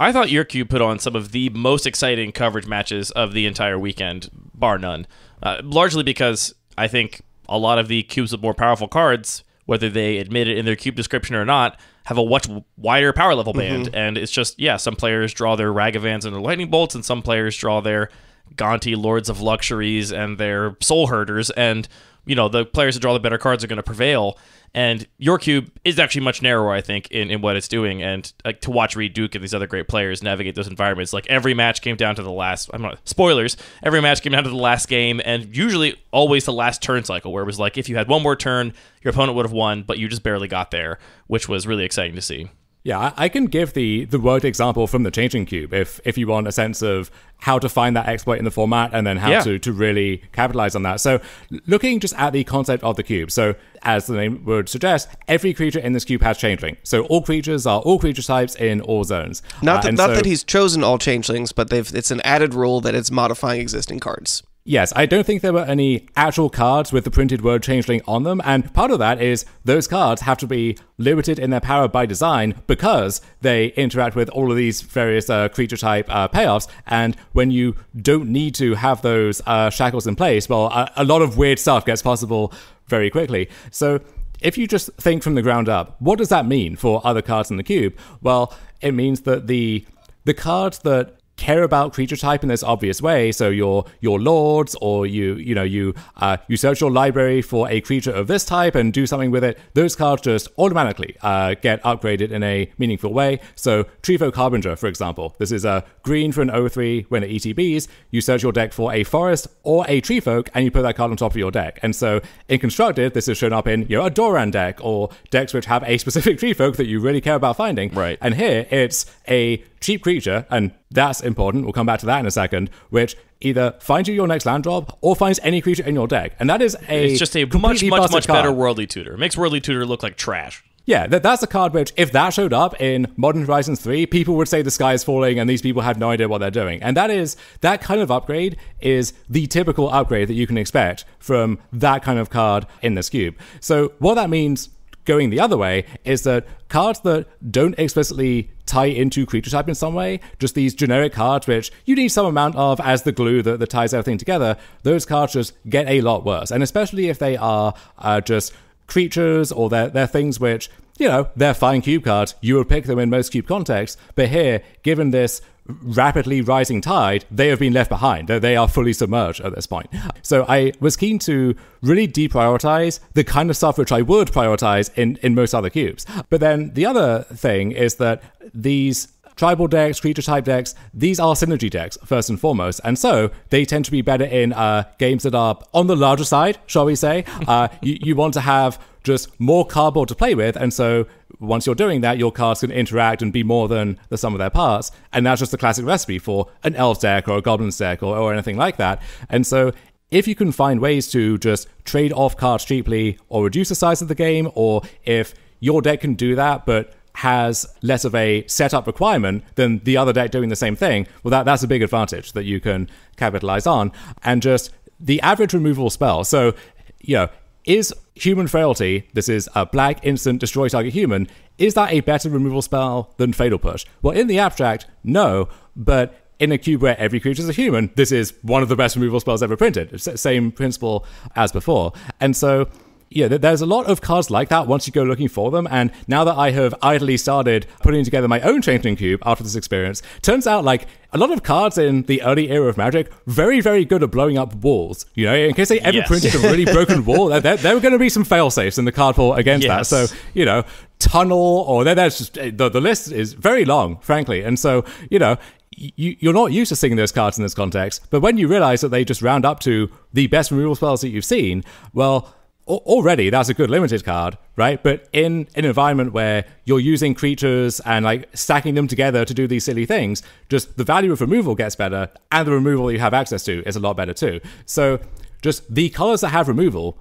I thought your cube put on some of the most exciting coverage matches of the entire weekend, bar none. Uh, largely because I think a lot of the cubes with more powerful cards, whether they admit it in their cube description or not, have a much wider power level band. Mm-hmm. And it's just, yeah, some players draw their Ragavans and their Lightning Bolts, and some players draw their Gonti Lords of Luxuries and their Soul Herders. And, you know, the players that draw the better cards are going to prevail. And your cube is actually much narrower, I think, in, in what it's doing. And like, to watch Reed Duke and these other great players navigate those environments, like every match came down to the last, I'm not, spoilers, every match came down to the last game, and usually always the last turn cycle, where it was like, if you had one more turn, your opponent would have won, but you just barely got there, which was really exciting to see. Yeah, I can give the the worked example from the Changeling Cube if if you want a sense of how to find that exploit in the format, and then how yeah. to, to really capitalize on that. So looking just at the concept of the cube, so as the name would suggest, every creature in this cube has Changeling. So all creatures are all creature types in all zones. Not that, uh, not so, that he's chosen all Changelings, but they've it's an added rule that it's modifying existing cards. Yes, I don't think there were any actual cards with the printed word Changeling on them, and part of that is those cards have to be limited in their power by design because they interact with all of these various uh, creature type uh, payoffs, and when you don't need to have those uh, shackles in place, well, a, a lot of weird stuff gets possible very quickly. So if you just think from the ground up, what does that mean for other cards in the cube? Well, it means that the the cards that care about creature type in this obvious way, so your your lords, or you you know you uh you search your library for a creature of this type and do something with it, those cards just automatically uh get upgraded in a meaningful way. So Trevo Carbinger, for example, this is a green for an oh three. When it E T Bs, you search your deck for a forest or a tree folk and you put that card on top of your deck. And so in constructed, this is shown up in you know a Doran deck, or decks which have a specific tree folk that you really care about finding, right? And here it's a cheap creature, and that's important, we'll come back to that in a second, which either finds you your next land drop or finds any creature in your deck. And that is a it's just a much much much card. Better Worldly Tutor. It makes Worldly Tutor look like trash. Yeah, that, that's a card which, if that showed up in Modern Horizons three, people would say the sky is falling and these people have no idea what they're doing. And that is, that kind of upgrade is the typical upgrade that you can expect from that kind of card in this cube. So what that means going the other way is that cards that don't explicitly tie into creature type in some way, just these generic cards which you need some amount of as the glue that, that ties everything together, those cards just get a lot worse. And especially if they are uh, just creatures, or they're, they're things which, you know, they're fine cube cards, you would pick them in most cube contexts, but here, given this rapidly rising tide, they have been left behind. They are fully submerged at this point. So I was keen to really deprioritize the kind of stuff which I would prioritize in, in most other cubes. But then the other thing is that these tribal decks, creature type decks, these are synergy decks first and foremost, and so they tend to be better in uh, games that are on the larger side, shall we say. uh, you, you want to have just more cardboard to play with, and so once you're doing that, your cards can interact and be more than the sum of their parts, and that's just the classic recipe for an elf deck or a goblin deck or, or anything like that. And so if you can find ways to just trade off cards cheaply or reduce the size of the game, or if your deck can do that but has less of a setup requirement than the other deck doing the same thing, well, that, that's a big advantage that you can capitalize on. And just the average removal spell. So, you know, is Human Frailty, this is a black instant, destroy target human, is that a better removal spell than Fatal Push? Well, in the abstract, no, but in a cube where every creature is a human, this is one of the best removal spells ever printed. Same principle as before. And so, yeah, there's a lot of cards like that once you go looking for them. And now that I have idly started putting together my own Changeling Cube after this experience, turns out, like, a lot of cards in the early era of Magic, very, very good at blowing up walls. You know, in case they ever yes. printed a really broken wall, there, there were going to be some fail-safes in the card pool against yes. that. So, you know, Tunnel, or there, there's just, the, the list is very long, frankly. And so, you know, You, you're not used to seeing those cards in this context, but when you realize that they just round up to the best removal spells that you've seen, well, already that's a good limited card, right? But in an environment where you're using creatures and like stacking them together to do these silly things, just the value of removal gets better, and the removal you have access to is a lot better too. So just the colors that have removal,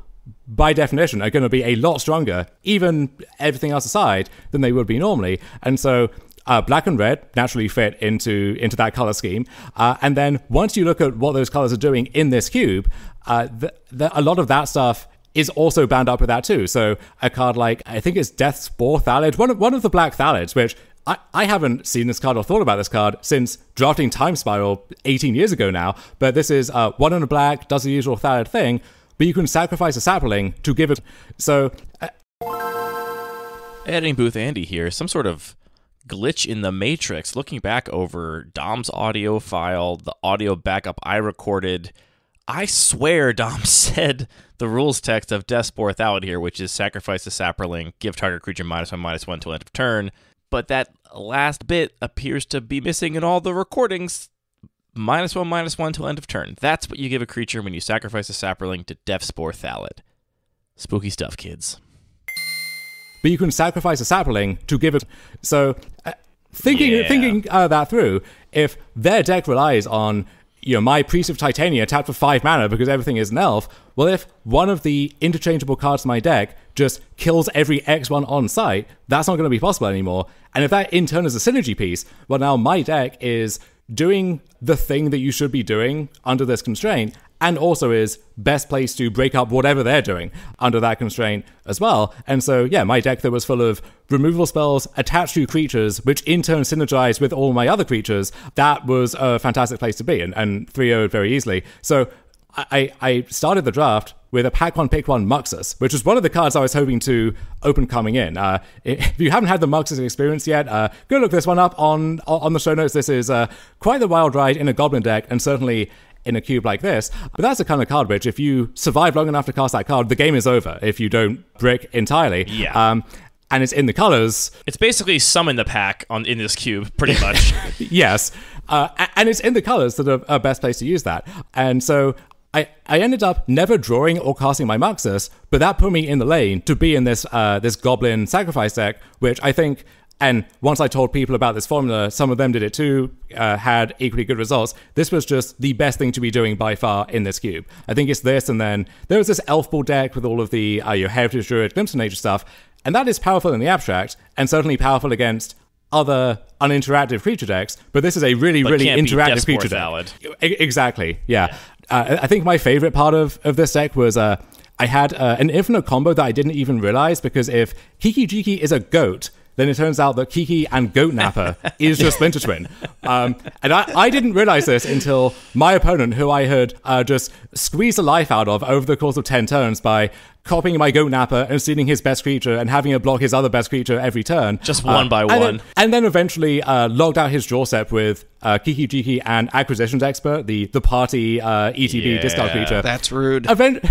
by definition, are going to be a lot stronger, even everything else aside, than they would be normally. And so Uh, black and red naturally fit into into that color scheme, uh, and then once you look at what those colors are doing in this cube, uh, the, the, a lot of that stuff is also bound up with that too. So a card like, I think it's Death's Spore Thalid, one of, one of the black Thalids, which I, I haven't seen this card or thought about this card since drafting Time Spiral eighteen years ago now, but this is uh, one in a black, does the usual Thalid thing, but you can sacrifice a sapling to give it. So uh... Editing Booth Andy here, some sort of glitch in the matrix. Looking back over Dom's audio file, the audio backup I recorded, I swear Dom said the rules text of Death's Spore Thalid here, which is sacrifice the sapperling, give target creature minus one minus one till end of turn. But that last bit appears to be missing in all the recordings. Minus one minus one till end of turn. That's what you give a creature when you sacrifice a sapperling to Death's Spore Thalid. Spooky stuff, kids. But you can sacrifice a sapling to give it. So uh, thinking yeah. thinking uh, that through, if their deck relies on, you know, my Priest of Titania tapped for five mana because everything is an elf, well, if one of the interchangeable cards in my deck just kills every X one on site, that's not going to be possible anymore. And if that in turn is a synergy piece, well, now my deck is doing the thing that you should be doing under this constraint, and also is best place to break up whatever they're doing under that constraint as well. And so, yeah, my deck that was full of removal spells attached to creatures, which in turn synergized with all my other creatures, that was a fantastic place to be, and, and three oh'd very easily. So I, I started the draft with a pack one, pick one Muxus, which is one of the cards I was hoping to open coming in. Uh, if you haven't had the Muxus experience yet, uh, go look this one up on on the show notes. This is uh, quite the wild ride in a Goblin deck, and certainly in a cube like this. But that's the kind of card which, if you survive long enough to cast that card, the game is over if you don't brick entirely. Yeah. Um, and it's in the colors. It's basically summon the pack on in this cube, pretty much. Yes. Uh, and it's in the colors that are, are best place to use that. And so I, I ended up never drawing or casting my Muxus, but that put me in the lane to be in this uh, this Goblin Sacrifice deck, which I think, and once I told people about this formula, some of them did it too, uh, had equally good results. This was just the best thing to be doing by far in this cube. I think it's this, and then there was this Elf Ball deck with all of the uh, your Heritage Druid, Glimpse of Nature stuff, and that is powerful in the abstract, and certainly powerful against other uninteractive creature decks, but this is a really, but really interactive creature deck. E- exactly, yeah. yeah. Uh, I think my favorite part of, of this deck was uh, I had uh, an infinite combo that I didn't even realize, because if Kiki Jiki is a goat, then it turns out that Kiki and Goat Napper is just Splinter Twin. Um, and I, I didn't realize this until my opponent, who I had uh, just squeezed the life out of over the course of ten turns by copying my Goat Napper and stealing his best creature and having it block his other best creature every turn. Just one uh, by and one. Then, and then eventually uh, logged out his draw step with uh, Kiki Jiki and Acquisitions Expert, the, the party uh, E T B yeah, discard creature. That's rude. Event-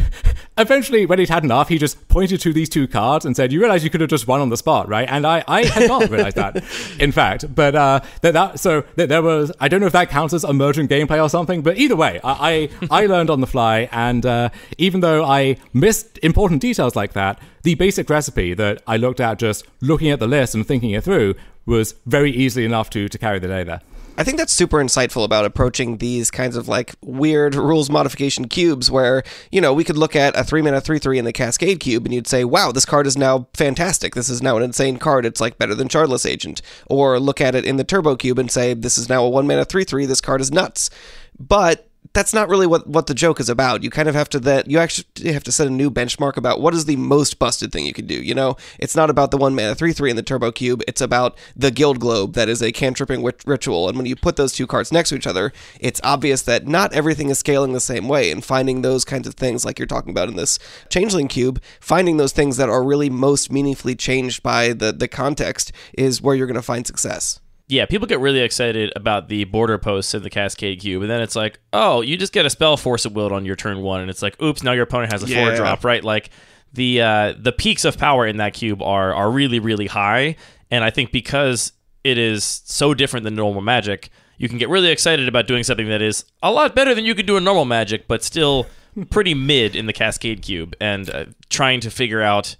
eventually, when he'd had enough, he just pointed to these two cards and said, you realize you could have just won on the spot, right? And I, I had not realized that, in fact. But uh, that, that so that there was, I don't know if that counts as emergent gameplay or something, but either way, I, I, I learned on the fly. And uh, even though I missed important important details like that, the basic recipe that I looked at just looking at the list and thinking it through was very easily enough to to carry the day there. I think that's super insightful about approaching these kinds of like weird rules modification cubes where, you know, we could look at a three mana three three in the Cascade Cube and you'd say, wow, this card is now fantastic. This is now an insane card. It's like better than Shardless Agent. Or look at it in the Turbo Cube and say, this is now a one mana three three. This card is nuts. But that's not really what, what the joke is about. You kind of have to that you actually have to set a new benchmark about what is the most busted thing you can do. You know, it's not about the one mana three three in the Turbo Cube. It's about the Guild Globe that is a cantripping wit- ritual. And when you put those two cards next to each other, it's obvious that not everything is scaling the same way. And finding those kinds of things, like you're talking about in this Changeling Cube, finding those things that are really most meaningfully changed by the the context is where you're going to find success. Yeah, people get really excited about the border posts in the Cascade Cube, and then it's like, oh, you just get a spell Force of Will on your turn one, and it's like, oops, now your opponent has a yeah. four drop, right? Like the uh, the peaks of power in that cube are are really, really high, and I think because it is so different than normal Magic, you can get really excited about doing something that is a lot better than you could do in normal Magic, but still pretty mid in the Cascade Cube, and uh, trying to figure out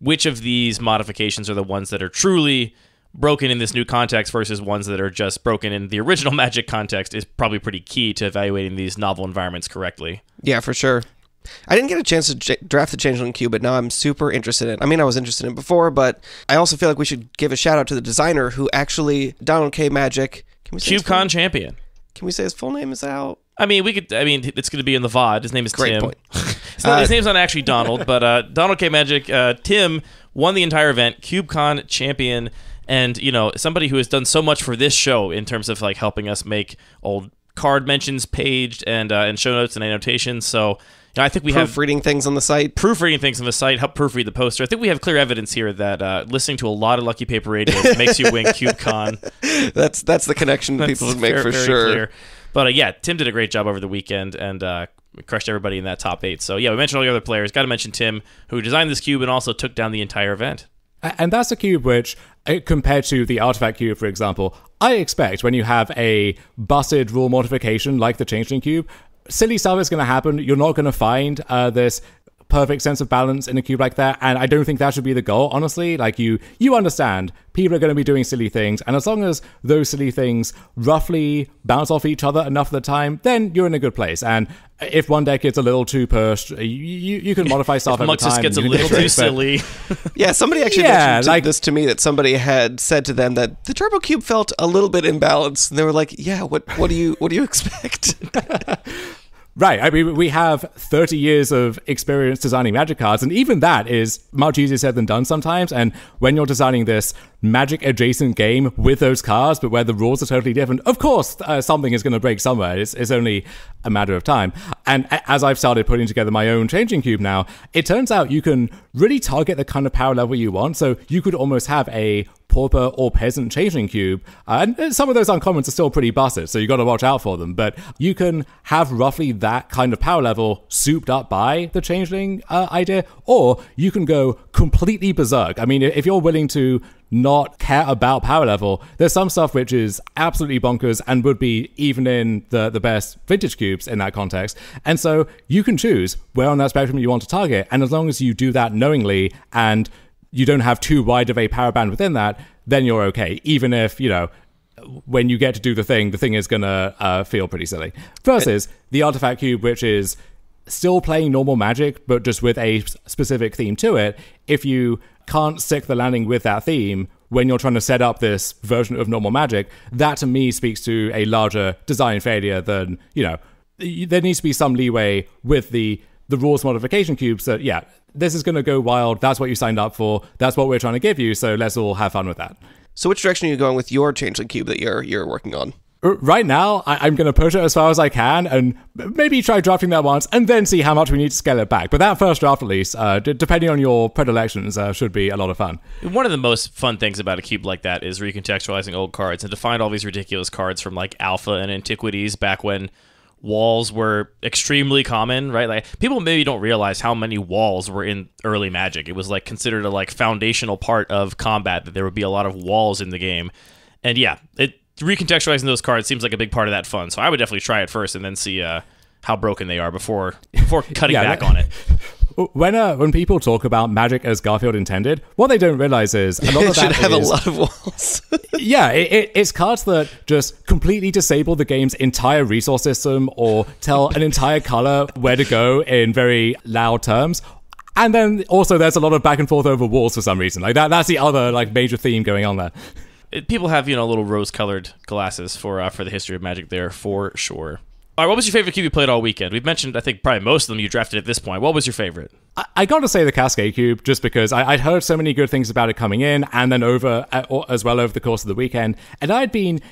which of these modifications are the ones that are truly broken in this new context versus ones that are just broken in the original Magic context is probably pretty key to evaluating these novel environments correctly. Yeah, for sure. I didn't get a chance to j- draft the Changeling Cube, but now I'm super interested in it. I mean, I was interested in it before, but I also feel like we should give a shout out to the designer who actually, Donald K. Magic, can we say CubeCon champion. Can we say his full name is out? I mean, we could. I mean, it's going to be in the V O D. His name is Great Tim. Point. So uh, his name's not actually Donald, but uh, Donald K. Magic, uh, Tim, won the entire event, CubeCon champion. And, you know, somebody who has done so much for this show in terms of, like, helping us make old card mentions paged and uh, and show notes and annotations. So, you know, I think we have... Proofreading things on the site. Proofreading things on the site. Help proofread the poster. I think we have clear evidence here that uh, listening to a lot of Lucky Paper Radio makes you win CubeCon. That's that's the connection that's people make very, for very sure. Clear. But, uh, yeah, Tim did a great job over the weekend and uh, crushed everybody in that top eight. So, yeah, we mentioned all the other players. Got to mention Tim, who designed this cube and also took down the entire event. And that's a cube which, compared to the Artifact Cube, for example, I expect when you have a busted rule modification like the Changeling Cube, silly stuff is going to happen. You're not going to find uh, this perfect sense of balance in a cube like that, and I don't think that should be the goal, honestly. Like, you you understand people are going to be doing silly things, and as long as those silly things roughly bounce off each other enough of the time, then you're in a good place. And if one deck gets a little too pushed, you you, you can modify stuff every time. Muxus gets a little too silly. Yeah, somebody actually yeah, mentioned like, this to me, that somebody had said to them that the Turbo Cube felt a little bit imbalanced, and they were like, yeah, what what do you what do you expect? Right. I mean, we have thirty years of experience designing Magic cards, and even that is much easier said than done sometimes. And when you're designing this Magic-adjacent game with those cards, but where the rules are totally different, of course, uh, something is going to break somewhere. It's, it's only a matter of time. And as I've started putting together my own Changeling Cube now, it turns out you can really target the kind of power level you want. So you could almost have a pauper or peasant Changeling Cube, uh, and some of those uncommons are still pretty busted, so you got to watch out for them, but you can have roughly that kind of power level souped up by the Changeling uh, idea, or you can go completely berserk. I mean, if you're willing to not care about power level, there's some stuff which is absolutely bonkers and would be even in the, the best vintage cubes in that context. And so you can choose where on that spectrum you want to target, and as long as you do that knowingly and you don't have too wide of a power band within that, then you're okay. Even if, you know, when you get to do the thing, the thing is going to uh, feel pretty silly. Versus the Artifact Cube, which is still playing normal Magic, but just with a specific theme to it. If you can't stick the landing with that theme when you're trying to set up this version of normal Magic, that to me speaks to a larger design failure than, you know, there needs to be some leeway with the the rules modification cubes that, yeah, this is going to go wild. That's what you signed up for. That's what we're trying to give you. So let's all have fun with that. So which direction are you going with your Changeling Cube that you're you're working on? Right now, I, I'm going to push it as far as I can and maybe try drafting that once and then see how much we need to scale it back. But that first draft, at least, uh, d- depending on your predilections, uh, should be a lot of fun. One of the most fun things about a cube like that is recontextualizing old cards, and to find all these ridiculous cards from like Alpha and Antiquities back when walls were extremely common, right? Like, people maybe don't realize how many walls were in early Magic. It was like considered a like foundational part of combat that there would be a lot of walls in the game. And yeah, it recontextualizing those cards seems like a big part of that fun. So I would definitely try it first and then see uh, how broken they are before before cutting yeah, back that- on it. When uh, when people talk about Magic as Garfield intended, what they don't realize is a lot of that should have is, a lot of walls. yeah, it, it, it's cards that just completely disable the game's entire resource system or tell an entire color where to go in very loud terms. And then also there's a lot of back and forth over walls for some reason. Like that, that's the other like major theme going on there. It, people have, you know, little rose-colored glasses for uh, for the history of Magic there for sure. All right, what was your favorite cube you played all weekend? We've mentioned, I think, probably most of them you drafted at this point. What was your favorite? I, I got to say the Cascade Cube, just because I, I'd heard so many good things about it coming in, and then over uh, or, as well over the course of the weekend, and I'd been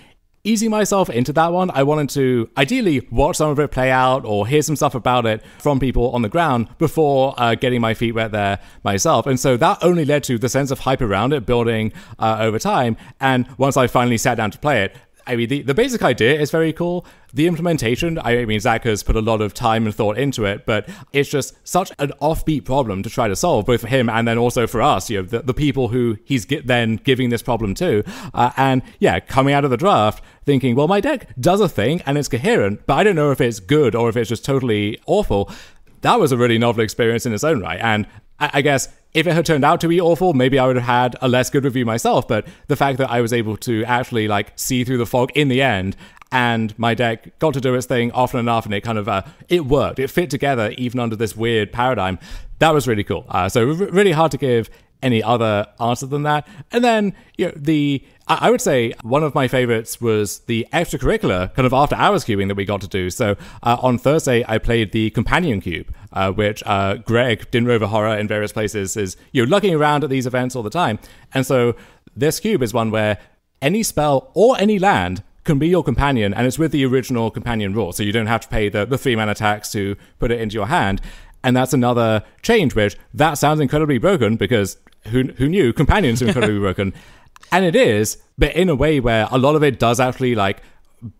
easing myself into that one. I wanted to ideally watch some of it play out or hear some stuff about it from people on the ground before uh, getting my feet wet there myself. And so that only led to the sense of hype around it building uh, over time. And once I finally sat down to play it, I mean, the, the basic idea is very cool. The implementation, I mean, Zach has put a lot of time and thought into it, but it's just such an offbeat problem to try to solve, both for him and then also for us, you know, the, the people who he's get, then giving this problem to. Uh, and yeah, coming out of the draft thinking, well, my deck does a thing and it's coherent, but I don't know if it's good or if it's just totally awful. That was a really novel experience in its own right. And I, I guess if it had turned out to be awful, maybe I would have had a less good review myself. But the fact that I was able to actually like see through the fog in the end, and my deck got to do its thing often enough, and it kind of uh, it worked. It fit together even under this weird paradigm. That was really cool. Uh, so r- really hard to give any other answer than that. And then, you know, the I would say one of my favorites was the extracurricular kind of after hours cubing that we got to do. So uh, on Thursday, I played the companion cube, uh, which uh, Greg Din Rover Horror in various places is, you know, looking around at these events all the time. And so this cube is one where any spell or any land can be your companion, and it's with the original companion rule. So you don't have to pay the, the three mana tax to put it into your hand. And that's another change, which that sounds incredibly broken because who who knew companions are incredibly broken. And it is, but in a way where a lot of it does actually like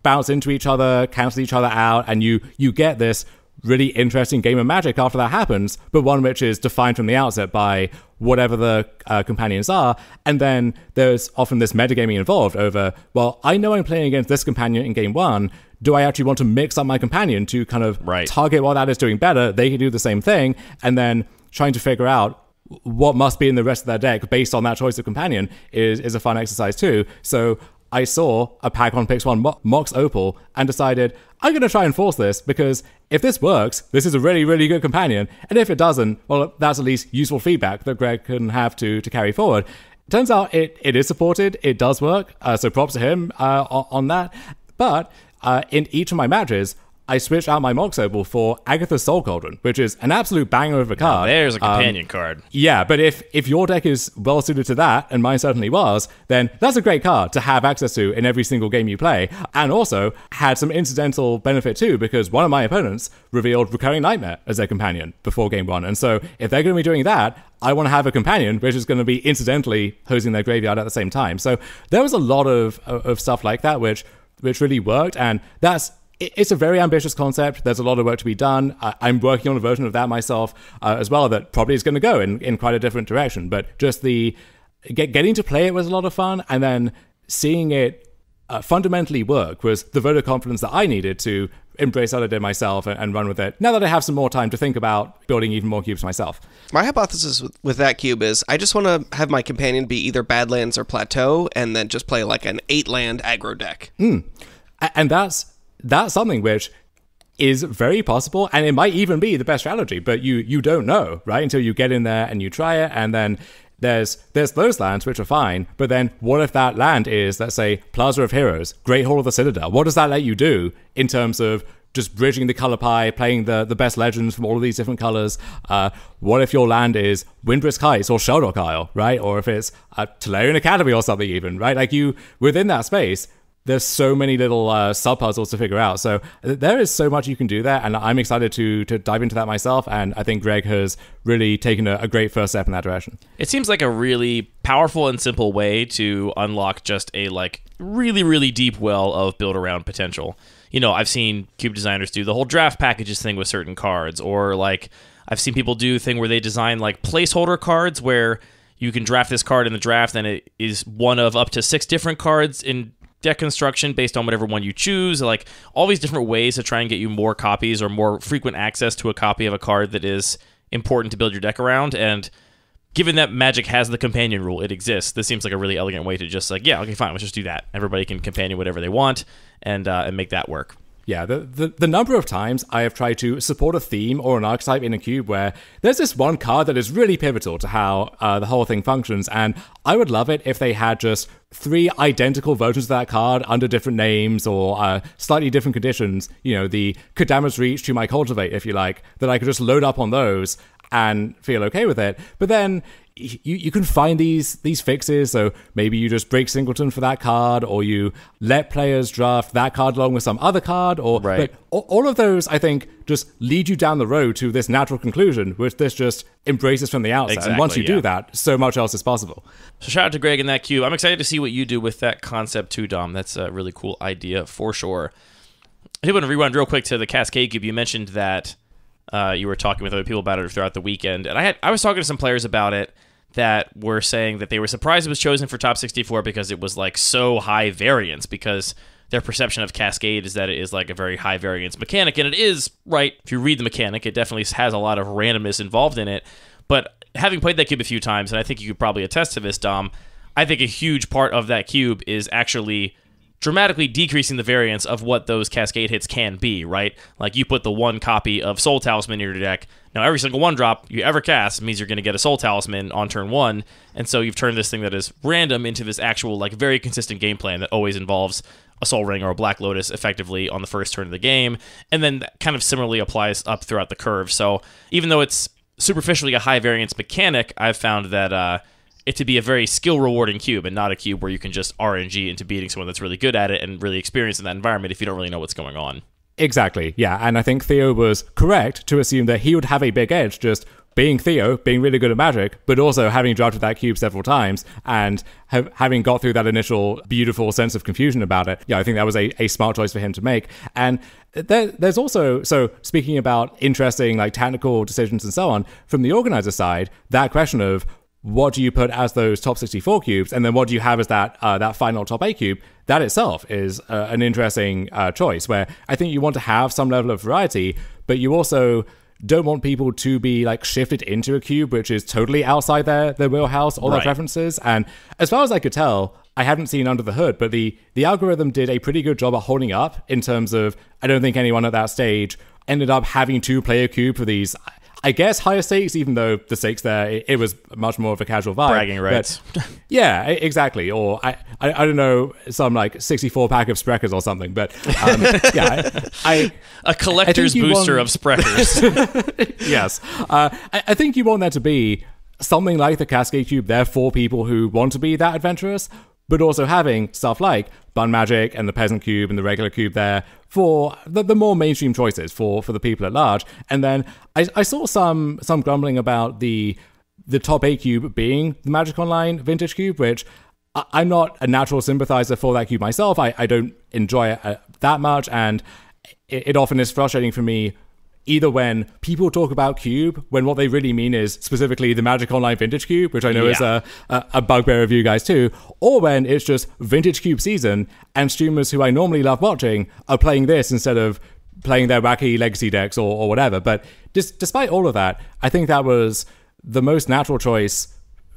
bounce into each other, cancel each other out, and you you get this really interesting game of Magic after that happens, but one which is defined from the outset by whatever the uh, companions are. And then there's often this metagaming involved over, well, I know I'm playing against this companion in game one. Do I actually want to mix up my companion to kind of right. target what that is doing better? They can do the same thing. And then trying to figure out what must be in the rest of their deck based on that choice of companion is, is a fun exercise too. So I saw a pack on Pix one Mo- Mox Opal and decided I'm going to try and force this, because if this works, this is a really, really good companion. And if it doesn't, well, that's at least useful feedback that Greg can have to, to carry forward. Turns out it, it is supported. It does work. Uh, so props to him uh, on, on that. But uh, in each of my matches, I switched out my Moxoble for Agatha's Soul Cauldron, which is an absolute banger of a card. Now, there's a companion um, card. Yeah, but if if your deck is well suited to that, and mine certainly was, then that's a great card to have access to in every single game you play, and also had some incidental benefit too, because one of my opponents revealed Recurring Nightmare as their companion before game one, and so if they're going to be doing that, I want to have a companion which is going to be incidentally hosting their graveyard at the same time. So there was a lot of, of, of stuff like that which which really worked, and that's it's a very ambitious concept. There's a lot of work to be done. I, I'm working on a version of that myself uh, as well that probably is going to go in, in quite a different direction. But just the get, getting to play it was a lot of fun, and then seeing it uh, fundamentally work was the vote of confidence that I needed to embrace what I did myself and, and run with it, now that I have some more time to think about building even more cubes myself. My hypothesis with, with that cube is I just want to have my companion be either Badlands or Plateau, and then just play like an eight-land aggro deck. Mm. And that's... That's something which is very possible, and it might even be the best strategy, but you you don't know, right, until you get in there and you try it, and then there's there's those lands which are fine, but then what if that land is, let's say, Plaza of Heroes, Great Hall of the Citadel? What does that let you do in terms of just bridging the color pie, playing the, the best legends from all of these different colors? Uh, what if your land is Windbrisk Heights or Sheldok Isle, right? Or if it's uh, Tolarian Academy or something even, right? Like you, within that space, there's so many little uh, sub-puzzles to figure out. So there is so much you can do there, and I'm excited to to dive into that myself, and I think Greg has really taken a, a great first step in that direction. It seems like a really powerful and simple way to unlock just a like really, really deep well of build-around potential. You know, I've seen cube designers do the whole draft packages thing with certain cards, or like I've seen people do a thing where they design like placeholder cards where you can draft this card in the draft, and it is one of up to six different cards in deck construction based on whatever one you choose, like all these different ways to try and get you more copies or more frequent access to a copy of a card that is important to build your deck around. And given that Magic has the companion rule, it exists, this seems like a really elegant way to just like, yeah, okay, fine, let's just do that. Everybody can companion whatever they want and uh, and make that work. Yeah, the, the the number of times I have tried to support a theme or an archetype in a cube where there's this one card that is really pivotal to how uh, the whole thing functions, and I would love it if they had just three identical versions of that card under different names or uh, slightly different conditions, you know, the Kadama's Reach to my Cultivate, if you like, that I could just load up on those and feel okay with it. But then you you can find these these fixes, so maybe you just break singleton for that card, or you let players draft that card along with some other card, or right. But all of those, I think, just lead you down the road to this natural conclusion, which this just embraces from the outset. Exactly, and once you yeah. do that, so much else is possible. So shout out to Greg in that cube. I'm excited to see what you do with that concept too, Dom. That's a really cool idea for sure. I do want to rewind real quick to the Cascade Cube. You mentioned that uh, you were talking with other people about it throughout the weekend, and I had I was talking to some players about it that were saying that they were surprised it was chosen for top sixty-four because it was like so high variance, because their perception of Cascade is that it is like a very high variance mechanic, and it is, right? If you read the mechanic, it definitely has a lot of randomness involved in it. But having played that cube a few times, and I think you could probably attest to this, Dom, I think a huge part of that cube is actually dramatically decreasing the variance of what those Cascade hits can be, right? Like, you put the one copy of Soul Talisman in your deck. Now, every single one drop you ever cast means you're going to get a Soul Talisman on turn one, and so you've turned this thing that is random into this actual, like, very consistent game plan that always involves a Soul Ring or a Black Lotus effectively on the first turn of the game, and then that kind of similarly applies up throughout the curve. So even though it's superficially a high variance mechanic, I've found that uh, it to be a very skill-rewarding cube, and not a cube where you can just R N G into beating someone that's really good at it and really experienced in that environment if you don't really know what's going on. Exactly, yeah, and I think Theo was correct to assume that he would have a big edge just being Theo, being really good at Magic, but also having drafted that cube several times and ha- having got through that initial beautiful sense of confusion about it. Yeah, I think that was a, a smart choice for him to make. And there, there's also, so speaking about interesting like technical decisions and so on, from the organizer side, that question of what do you put as those top sixty-four cubes, and then what do you have as that uh, that final top eight cube? That itself is uh, an interesting uh, choice, where I think you want to have some level of variety, but you also don't want people to be like shifted into a cube which is totally outside their, their wheelhouse or right. their preferences. And as far as I could tell, I haven't seen under the hood, but the, the algorithm did a pretty good job at holding up in terms of, I don't think anyone at that stage ended up having to play a cube for these... I guess, higher stakes, even though the stakes there, it, it was much more of a casual vibe. Bragging rights. But, yeah, exactly. Or I, I, I don't know, some like sixty-four pack of Spreckers or something. But um, yeah, I, I a collector's I booster want... of Spreckers. Yes, uh, I, I think you want there to be something like the Cascade Cube there for people who want to be that adventurous, but also having stuff like Bun Magic and the Peasant Cube and the regular cube there for the, the more mainstream choices for for the people at large. And then I, I saw some some grumbling about the the top eight cube being the Magic Online Vintage Cube, which I, I'm not a natural sympathizer for that cube myself. I, I don't enjoy it uh, that much, and it, it often is frustrating for me either when people talk about Cube, when what they really mean is specifically the Magic Online Vintage Cube, which I know yeah. is a, a, a bugbear of you guys too, or when it's just Vintage Cube season and streamers who I normally love watching are playing this instead of playing their wacky legacy decks or, or whatever. But just, despite all of that, I think that was the most natural choice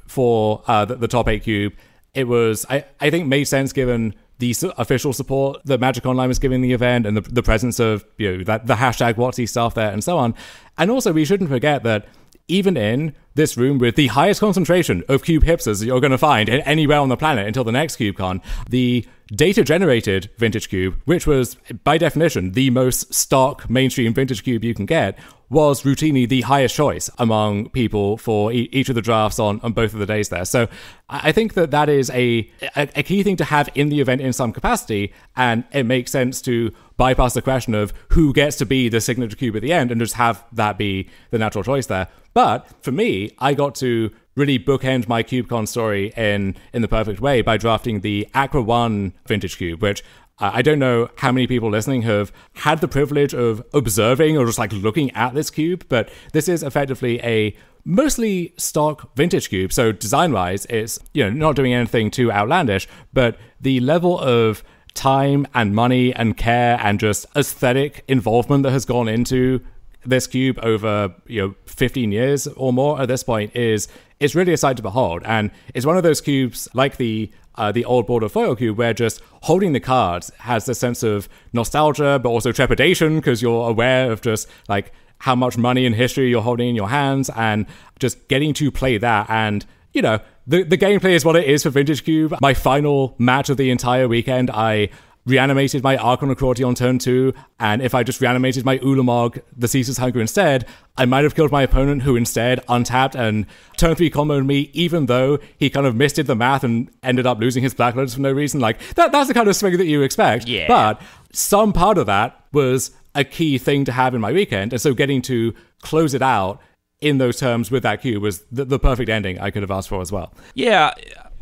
for uh, the, the top eight Cube. It was, I, I think, made sense given the official support that Magic Online was giving the event and the, the presence of, you know, that the hashtag WotC stuff there and so on. And also, we shouldn't forget that even in this room with the highest concentration of cube hipsters that you're going to find anywhere on the planet until the next CubeCon, the data-generated Vintage Cube, which was, by definition, the most stock mainstream Vintage Cube you can get, was routinely the highest choice among people for e each of the drafts on, on both of the days there. So I think that that is a, a, a key thing to have in the event in some capacity, and it makes sense to bypass the question of who gets to be the signature cube at the end and just have that be the natural choice there. But for me, I got to really bookend my CubeCon story in in the perfect way by drafting the Aqua One Vintage Cube, which uh, I don't know how many people listening have had the privilege of observing or just like looking at this cube, but this is effectively a mostly stock Vintage Cube. So design-wise, it's, you know, not doing anything too outlandish, but the level of time and money and care and just aesthetic involvement that has gone into this cube over, you know, fifteen years or more at this point is it's really a sight to behold. And it's one of those cubes like the uh, the old border foil cube where just holding the cards has this sense of nostalgia, but also trepidation because you're aware of just like how much money and history you're holding in your hands, and just getting to play that. And, you know, the the gameplay is what it is for Vintage Cube. My final match of the entire weekend, I reanimated my Archon of Cruelty on turn two, and if I just reanimated my Ulamog, the Ceaseless Hunger, instead, I might have killed my opponent, who instead untapped and turn three comboed me, even though he kind of misdid the math and ended up losing his Black Lotus for no reason. Like, that, that's the kind of swing that you expect. Yeah. But some part of that was a key thing to have in my weekend, and so getting to close it out in those terms with that cue was the, the perfect ending I could have asked for as well. Yeah,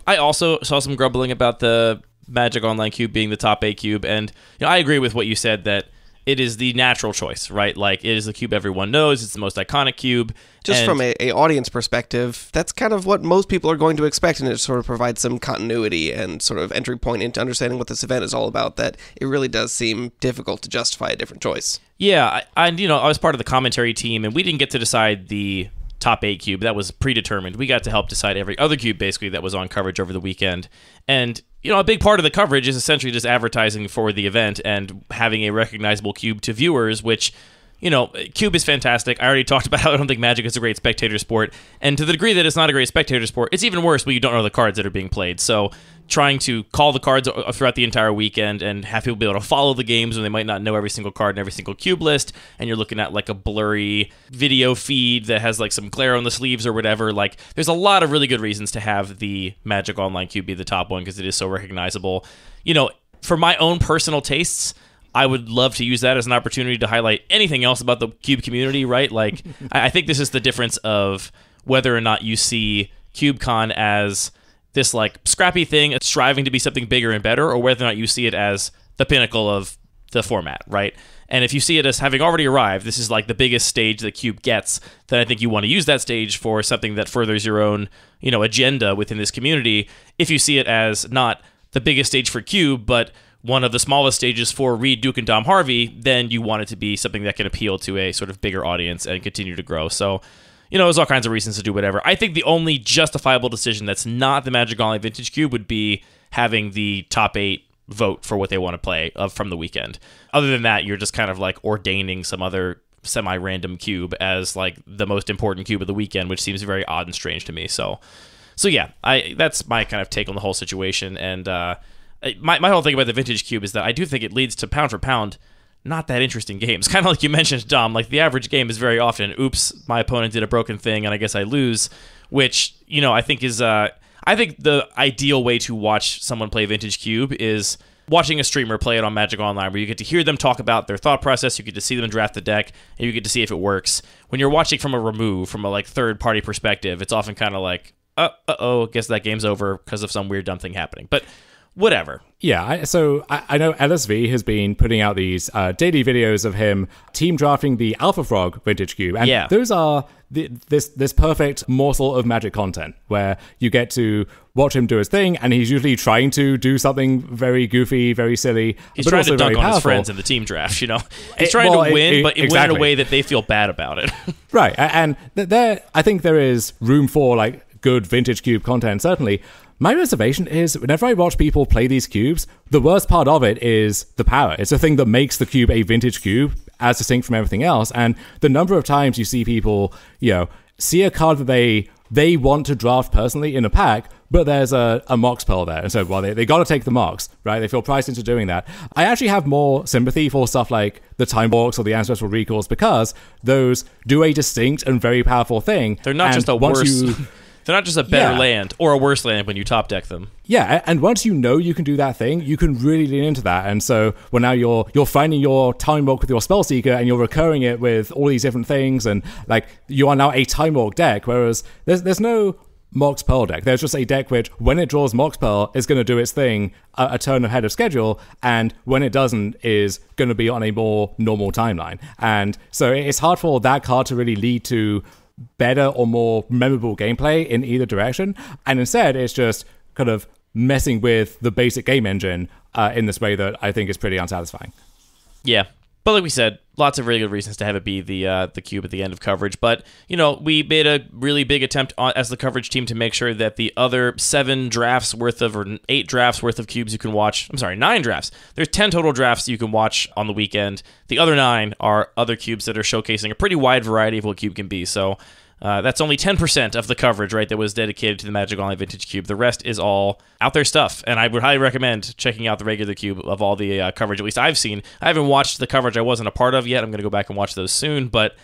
I also saw some grumbling about the Magic Online Cube being the top eight cube, and, you know, I agree with what you said that it is the natural choice, right? Like, it is the cube everyone knows, it's the most iconic cube. Just from a, a audience perspective, that's kind of what most people are going to expect, and it sort of provides some continuity and sort of entry point into understanding what this event is all about, that it really does seem difficult to justify a different choice. Yeah, and, you know, I was part of the commentary team, and we didn't get to decide the top eight cube. That was predetermined. We got to help decide every other cube, basically, that was on coverage over the weekend. And, you know, a big part of the coverage is essentially just advertising for the event and having a recognizable cube to viewers, which, you know, cube is fantastic. I already talked about how I don't think Magic is a great spectator sport. And to the degree that it's not a great spectator sport, it's even worse when you don't know the cards that are being played. So trying to call the cards throughout the entire weekend and have people be able to follow the games when they might not know every single card and every single cube list, and you're looking at like a blurry video feed that has like some glare on the sleeves or whatever. Like, there's a lot of really good reasons to have the Magic Online Cube be the top one because it is so recognizable. You know, for my own personal tastes, I would love to use that as an opportunity to highlight anything else about the cube community, right? Like, I think this is the difference of whether or not you see CubeCon as this like scrappy thing, it's striving to be something bigger and better, or whether or not you see it as the pinnacle of the format, right? And if you see it as having already arrived, this is like the biggest stage that Cube gets, then I think you want to use that stage for something that furthers your own, you know, agenda within this community. If you see it as not the biggest stage for Cube, but one of the smallest stages for Reed Duke and Dom Harvey, then you want it to be something that can appeal to a sort of bigger audience and continue to grow. So, you know, there's all kinds of reasons to do whatever. I think the only justifiable decision that's not the Magic Online Vintage Cube would be having the top eight vote for what they want to play of from the weekend. Other than that, you're just kind of like ordaining some other semi-random cube as like the most important cube of the weekend, which seems very odd and strange to me. So, so yeah, I that's my kind of take on the whole situation. And uh, my my whole thing about the vintage cube is that I do think it leads to pound for pound not that interesting games. Kind of like you mentioned, Dom. Like the average game is very often, oops, my opponent did a broken thing, and I guess I lose. Which, you know, I think is uh, I think the ideal way to watch someone play vintage cube is watching a streamer play it on Magic Online, where you get to hear them talk about their thought process, you get to see them draft the deck, and you get to see if it works. When you're watching from a remove, from a like third-party perspective, it's often kind of like, uh, uh-oh, guess that game's over because of some weird dumb thing happening. But whatever. Yeah, I, so I, I know L S V has been putting out these uh, daily videos of him team drafting the Alpha Frog Vintage Cube, and yeah. those are the, this this perfect morsel of Magic content where you get to watch him do his thing, and he's usually trying to do something very goofy, very silly. He's but trying also to dunk on powerful. His friends in the team draft, you know. He's it, trying well, to win, it, it, but exactly. win in a way that they feel bad about it. Right, and there, I think there is room for like good Vintage Cube content, certainly. My reservation is, whenever I watch people play these cubes, the worst part of it is the power. It's the thing that makes the cube a vintage cube, as distinct from everything else. And the number of times you see people, you know, see a card that they they want to draft personally in a pack, but there's a, a Mox Pearl there. And so, well, they, they got to take the Mox, right? They feel priced into doing that. I actually have more sympathy for stuff like the Time Walks or the Ancestral Recalls, because those do a distinct and very powerful thing. They're not and just a worse... You, They're not just a better yeah. land or a worse land when you top deck them. Yeah, and once you know you can do that thing, you can really lean into that. And so, well, now you're you're finding your Time Walk with your Spellseeker, and you're recurring it with all these different things, and like you are now a Time Walk deck. Whereas there's there's no Mox Pearl deck. There's just a deck which, when it draws Mox Pearl, is going to do its thing a, a turn ahead of schedule, and when it doesn't, is going to be on a more normal timeline. And so it's hard for that card to really lead to better or more memorable gameplay in either direction, and instead it's just kind of messing with the basic game engine uh, in this way that I think is pretty unsatisfying. Yeah, but like we said, lots of really good reasons to have it be the uh, the cube at the end of coverage, but you know, we made a really big attempt on, as the coverage team, to make sure that the other seven drafts worth of, or eight drafts worth of cubes you can watch, I'm sorry, nine drafts, there's ten total drafts you can watch on the weekend. The other nine are other cubes that are showcasing a pretty wide variety of what cube can be, so uh, that's only ten percent of the coverage, right, that was dedicated to the Magic Online Vintage Cube. The rest is all out there stuff, and I would highly recommend checking out the regular cube of all the uh, coverage, at least I've seen. I haven't watched the coverage I wasn't a part of yet. I'm going to go back and watch those soon, but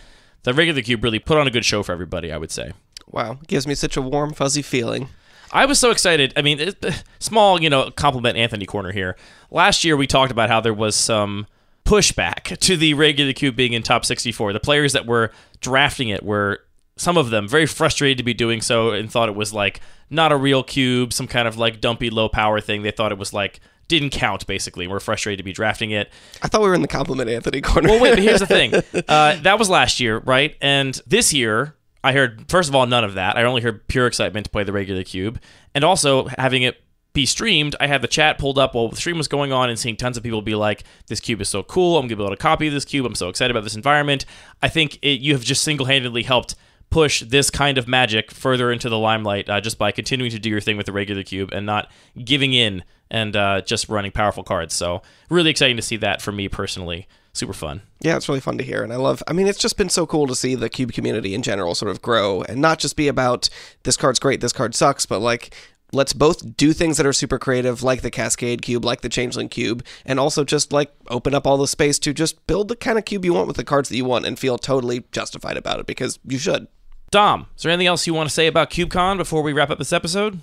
the regular cube really put on a good show for everybody, I would say. Wow, it gives me such a warm, fuzzy feeling. I was so excited. I mean, it, small, you know, compliment Anthony corner here. Last year, we talked about how there was some pushback to the regular cube being in top sixty-four. The players that were drafting it were, some of them, very frustrated to be doing so, and thought it was like not a real cube, some kind of like dumpy low power thing. They thought it was like didn't count, basically. We're frustrated to be drafting it. I thought we were in the compliment Anthony corner. Well, wait, but here's the thing. Uh, that was last year, right? And this year, I heard, first of all, none of that. I only heard pure excitement to play the regular cube. And also, having it be streamed, I had the chat pulled up while the stream was going on, and seeing tons of people be like, this cube is so cool. I'm going to be able to copy this cube. I'm so excited about this environment. I think it, you have just single-handedly helped push this kind of magic further into the limelight uh, just by continuing to do your thing with the regular cube and not giving in and uh, just running powerful cards. So really exciting to see that for me personally. Super fun. Yeah, it's really fun to hear. And I love, I mean, it's just been so cool to see the cube community in general sort of grow and not just be about this card's great, this card sucks, but like, let's both do things that are super creative, like the Cascade Cube, like the Changeling Cube, and also just, like, open up all the space to just build the kind of cube you want with the cards that you want and feel totally justified about it, because you should. Dom, is there anything else you want to say about CubeCon before we wrap up this episode?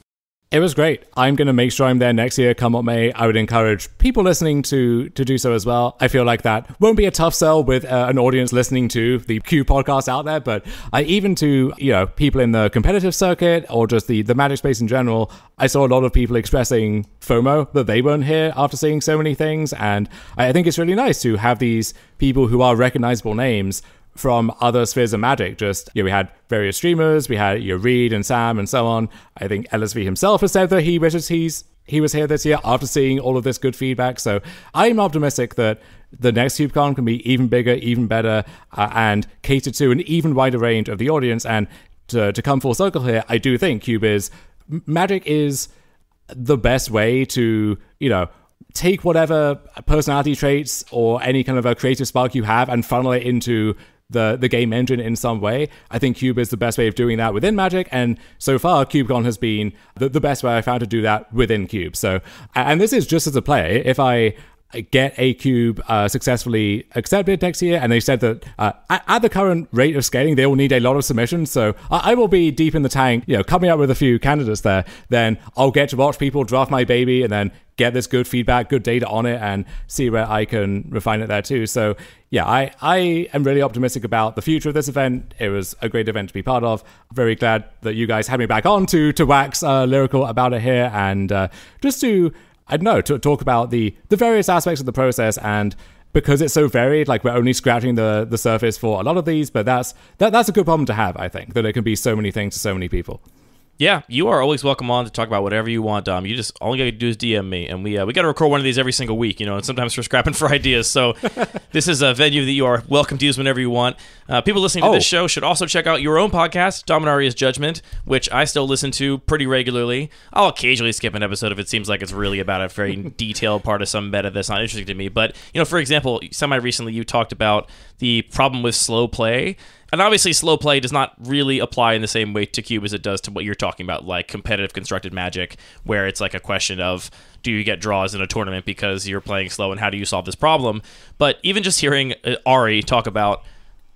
It was great. I'm going to make sure I'm there next year, come what may. I would encourage people listening to to do so as well. I feel like that won't be a tough sell with uh, an audience listening to the Cube podcast out there, but I, even to, you know, people in the competitive circuit or just the, the Magic space in general, I saw a lot of people expressing FOMO that they weren't here after seeing so many things, and I think it's really nice to have these people who are recognizable names from other spheres of Magic. Just, you know, we had various streamers, we had, you know, Reed and Sam and so on. I think L S V himself has said that he wishes he's he was here this year after seeing all of this good feedback. So I'm optimistic that the next CubeCon can be even bigger, even better, uh, and cater to an even wider range of the audience. And to, to come full circle here, I do think Cube is, Magic is the best way to, you know, take whatever personality traits or any kind of a creative spark you have and funnel it into the the game engine in some way. I think Cube is the best way of doing that within Magic, and so far CubeCon has been the, the best way I found to do that within Cube. So, and this is just as a player, if I get a cube uh, successfully accepted next year, and they said that uh, at, at the current rate of scaling, they will need a lot of submissions, so I, I will be deep in the tank, you know, coming up with a few candidates there. Then I'll get to watch people draft my baby and then get this good feedback, good data on it, and see where I can refine it there too. So yeah, I, I am really optimistic about the future of this event. It was a great event to be part of. Very glad that you guys had me back on to, to wax uh, lyrical about it here, and uh, just to... I don't know, to talk about the, the various aspects of the process, and because it's so varied, like we're only scratching the, the surface for a lot of these, but that's that, that's a good problem to have, I think, that it can be so many things to so many people. Yeah, you are always welcome on to talk about whatever you want, Dom. You just, all you gotta do is D M me, and we uh, we gotta record one of these every single week, you know, and sometimes we're scrapping for ideas, so this is a venue that you are welcome to use whenever you want. Uh, people listening to oh. this show should also check out your own podcast, Dom and Aria's Judgment, which I still listen to pretty regularly. I'll occasionally skip an episode if it seems like it's really about a very detailed part of some meta that's not interesting to me, but, you know, for example, semi-recently you talked about the problem with slow play. And obviously, slow play does not really apply in the same way to Cube as it does to what you're talking about, like competitive constructed Magic, where it's like a question of, do you get draws in a tournament because you're playing slow, and how do you solve this problem? But even just hearing Ari talk about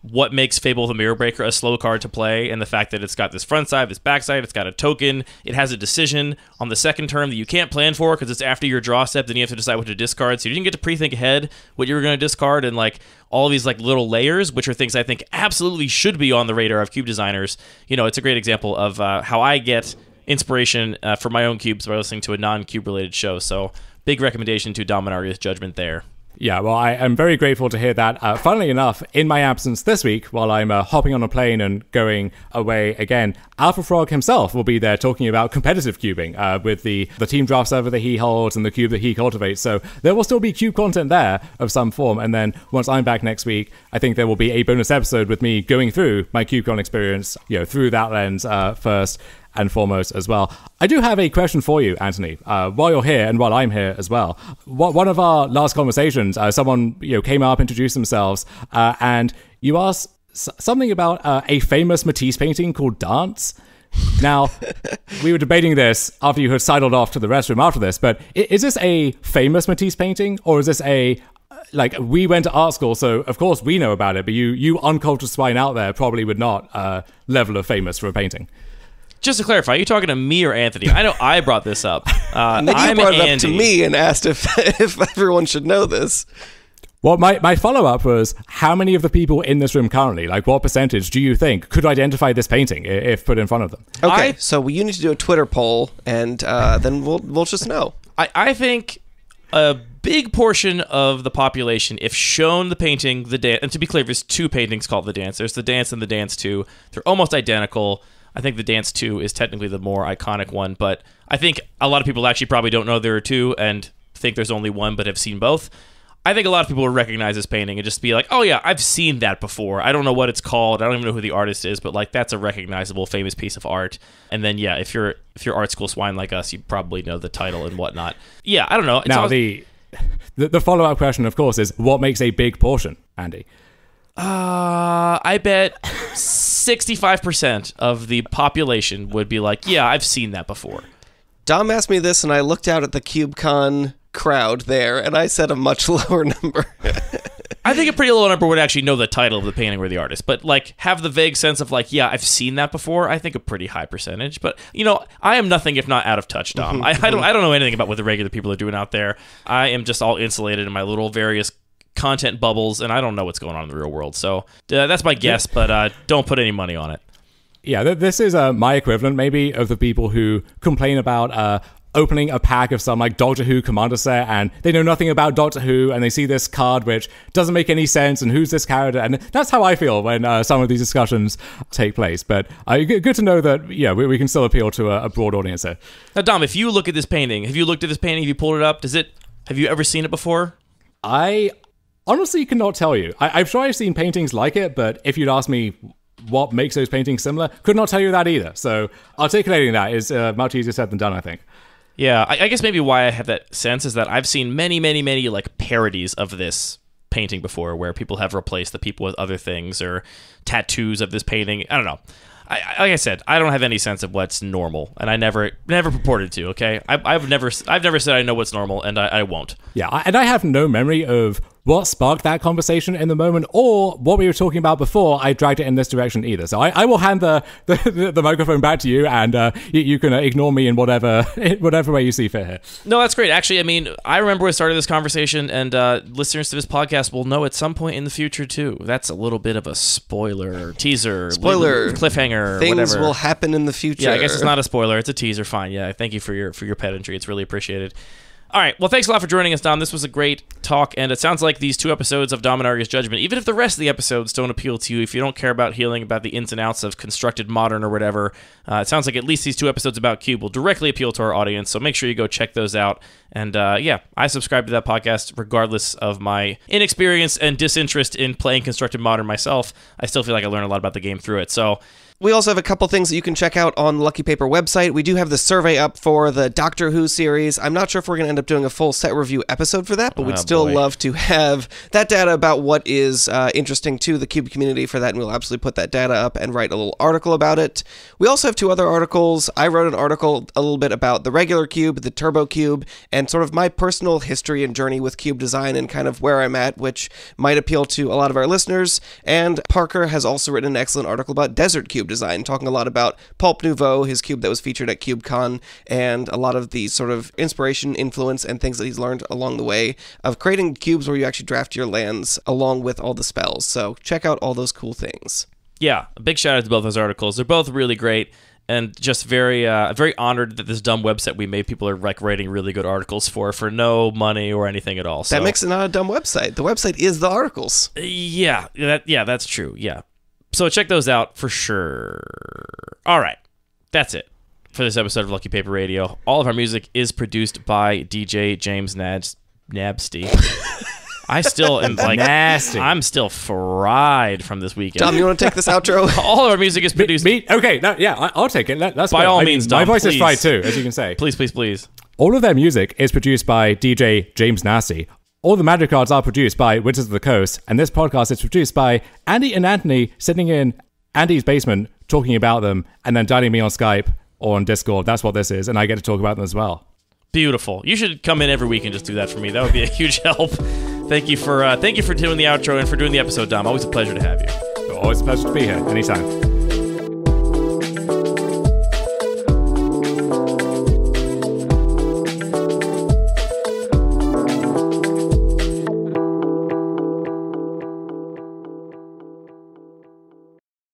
what makes Fable the Mirror Breaker a slow card to play, and the fact that it's got this front side, this back side, it's got a token, it has a decision on the second turn that you can't plan for because it's after your draw step, then you have to decide what to discard, so you didn't get to pre-think ahead what you were going to discard, and like all of these like little layers, which are things I think absolutely should be on the radar of cube designers. You know, it's a great example of uh, how I get inspiration uh, for my own cubes by listening to a non-cube related show, so big recommendation to Dom and Aria's Judgment there. Yeah, well, I am very grateful to hear that. Uh, funnily enough, in my absence this week, while I'm uh, hopping on a plane and going away again, Alpha Frog himself will be there talking about competitive cubing uh, with the, the team draft server that he holds and the cube that he cultivates. So there will still be cube content there of some form. And then once I'm back next week, I think there will be a bonus episode with me going through my CubeCon experience, you know, through that lens uh, first and foremost as well. I do have a question for you, Anthony, uh, while you're here and while I'm here as well. What, one of our last conversations, uh, someone you know came up, introduced themselves, uh, and you asked s- something about uh, a famous Matisse painting called Dance. Now, we were debating this after you had sidled off to the restroom after this, but is this a famous Matisse painting, or is this a... like, we went to art school, so of course we know about it, but you, you uncultured swine out there probably would not uh, level of famous for a painting. Just to clarify, are you talking to me or Anthony? I know I brought this up. Uh, you I'm brought it Andy. Up to me and asked if if everyone should know this. Well, my, my follow-up was, how many of the people in this room currently, like what percentage do you think could identify this painting if put in front of them? Okay, I, so you need to do a Twitter poll, and uh, then we'll we'll just know. I, I think... a big portion of the population, if shown the painting, the dance, and to be clear, there's two paintings called The Dance. There's The Dance and The Dance two. They're almost identical. I think The Dance two is technically the more iconic one, but I think a lot of people actually probably don't know there are two and think there's only one, but have seen both. I think a lot of people would recognize this painting and just be like, oh yeah, I've seen that before. I don't know what it's called. I don't even know who the artist is, but like that's a recognizable, famous piece of art. And then, yeah, if you're if you're art school swine like us, you probably know the title and whatnot. Yeah, I don't know. It's now, always- the, the the follow-up question, of course, is what makes a big portion, Andy? Uh, I bet sixty-five percent of the population would be like, yeah, I've seen that before. Dom asked me this, and I looked out at the CubeCon crowd there, and I said a much lower number. I think a pretty low number would actually know the title of the painting or the artist, but like have the vague sense of like, yeah, I've seen that before. I think a pretty high percentage, but you know, I am nothing if not out of touch, Dom. I, I don't, I don't know anything about what the regular people are doing out there. I am just all insulated in my little various content bubbles, and I don't know what's going on in the real world. So uh, that's my guess, but uh, don't put any money on it. Yeah, this is uh, my equivalent maybe of the people who complain about uh, opening a pack of some like Doctor Who commander set, and they know nothing about Doctor Who, and they see this card which doesn't make any sense, and who's this character? And that's how I feel when uh, some of these discussions take place. But uh, good to know that yeah, we, we can still appeal to a, a broad audience there. Now, Dom, if you look at this painting, have you looked at this painting? Have you pulled it up? Does it? Have you ever seen it before? I honestly cannot tell you. I, I'm sure I've seen paintings like it, but if you'd asked me what makes those paintings similar, could not tell you that either. So articulating that is uh, much easier said than done, I think. Yeah, I, I guess maybe why I have that sense is that I've seen many, many, many like parodies of this painting before, where people have replaced the people with other things or tattoos of this painting. I don't know. I, like I said, I don't have any sense of what's normal, and I never, never purported to. Okay, I, I've never, I've never said I know what's normal, and I, I won't. Yeah, I, and I have no memory of what sparked that conversation in the moment, or what we were talking about before I dragged it in this direction either. So I, I will hand the, the the microphone back to you, and uh, you, you can ignore me in whatever whatever way you see fit here. No, that's great. Actually, I mean, I remember we started this conversation, and uh, listeners to this podcast will know at some point in the future too. That's a little bit of a spoiler, teaser, spoiler, cliffhanger. Things whatever. will happen in the future. Yeah, I guess it's not a spoiler; it's a teaser. Fine. Yeah, thank you for your for your pedantry. It's really appreciated. All right, well, thanks a lot for joining us, Dom. This was a great talk, and it sounds like these two episodes of Dom and Arya's Judgment, even if the rest of the episodes don't appeal to you, if you don't care about healing, about the ins and outs of constructed modern or whatever, uh, it sounds like at least these two episodes about Cube will directly appeal to our audience, so make sure you go check those out. And, uh, yeah, I subscribe to that podcast regardless of my inexperience and disinterest in playing constructed modern myself. I still feel like I learned a lot about the game through it, so... We also have a couple things that you can check out on Lucky Paper website. We do have the survey up for the Doctor Who series. I'm not sure if we're going to end up doing a full set review episode for that, but we'd oh, still boy. love to have that data about what is uh, interesting to the Cube community for that, and we'll absolutely put that data up and write a little article about it. We also have two other articles. I wrote an article a little bit about the regular Cube, the Turbo Cube, and sort of my personal history and journey with Cube design and kind of where I'm at, which might appeal to a lot of our listeners. And Parker has also written an excellent article about Desert Cube design, talking a lot about Pulp Nouveau, his cube that was featured at CubeCon, and a lot of the sort of inspiration, influence, and things that he's learned along the way of creating cubes where you actually draft your lands along with all the spells. So check out all those cool things. Yeah, a big shout out to both those articles. They're both really great. And just very, uh, very honored that this dumb website we made, people are like writing really good articles for for no money or anything at all. So. That makes it not a dumb website. The website is the articles. Yeah, that yeah, that's true. Yeah. So check those out for sure. All right. That's it for this episode of Lucky Paper Radio. All of our music is produced by D J James Nabs- Nabsty. I still am like, nasty. I'm still fried from this weekend. Dom, you want to take this outro? All of our music is produced. Me? me okay. No, yeah, I'll take it. That's By fair. all I means, mean, Dom, My voice please. is fried too, as you can say. Please, please, please. All of their music is produced by D J James Nasty. All the magic cards are produced by Wizards of the Coast, and this podcast is produced by Andy and Anthony sitting in Andy's basement talking about them and then dialing me on Skype or on Discord. That's what this is, and I get to talk about them as well. Beautiful. You should come in every week and just do that for me. That would be a huge help. Thank you for uh, thank you for doing the outro and for doing the episode, Dom. Always a pleasure to have you. Always a pleasure to be here. Anytime.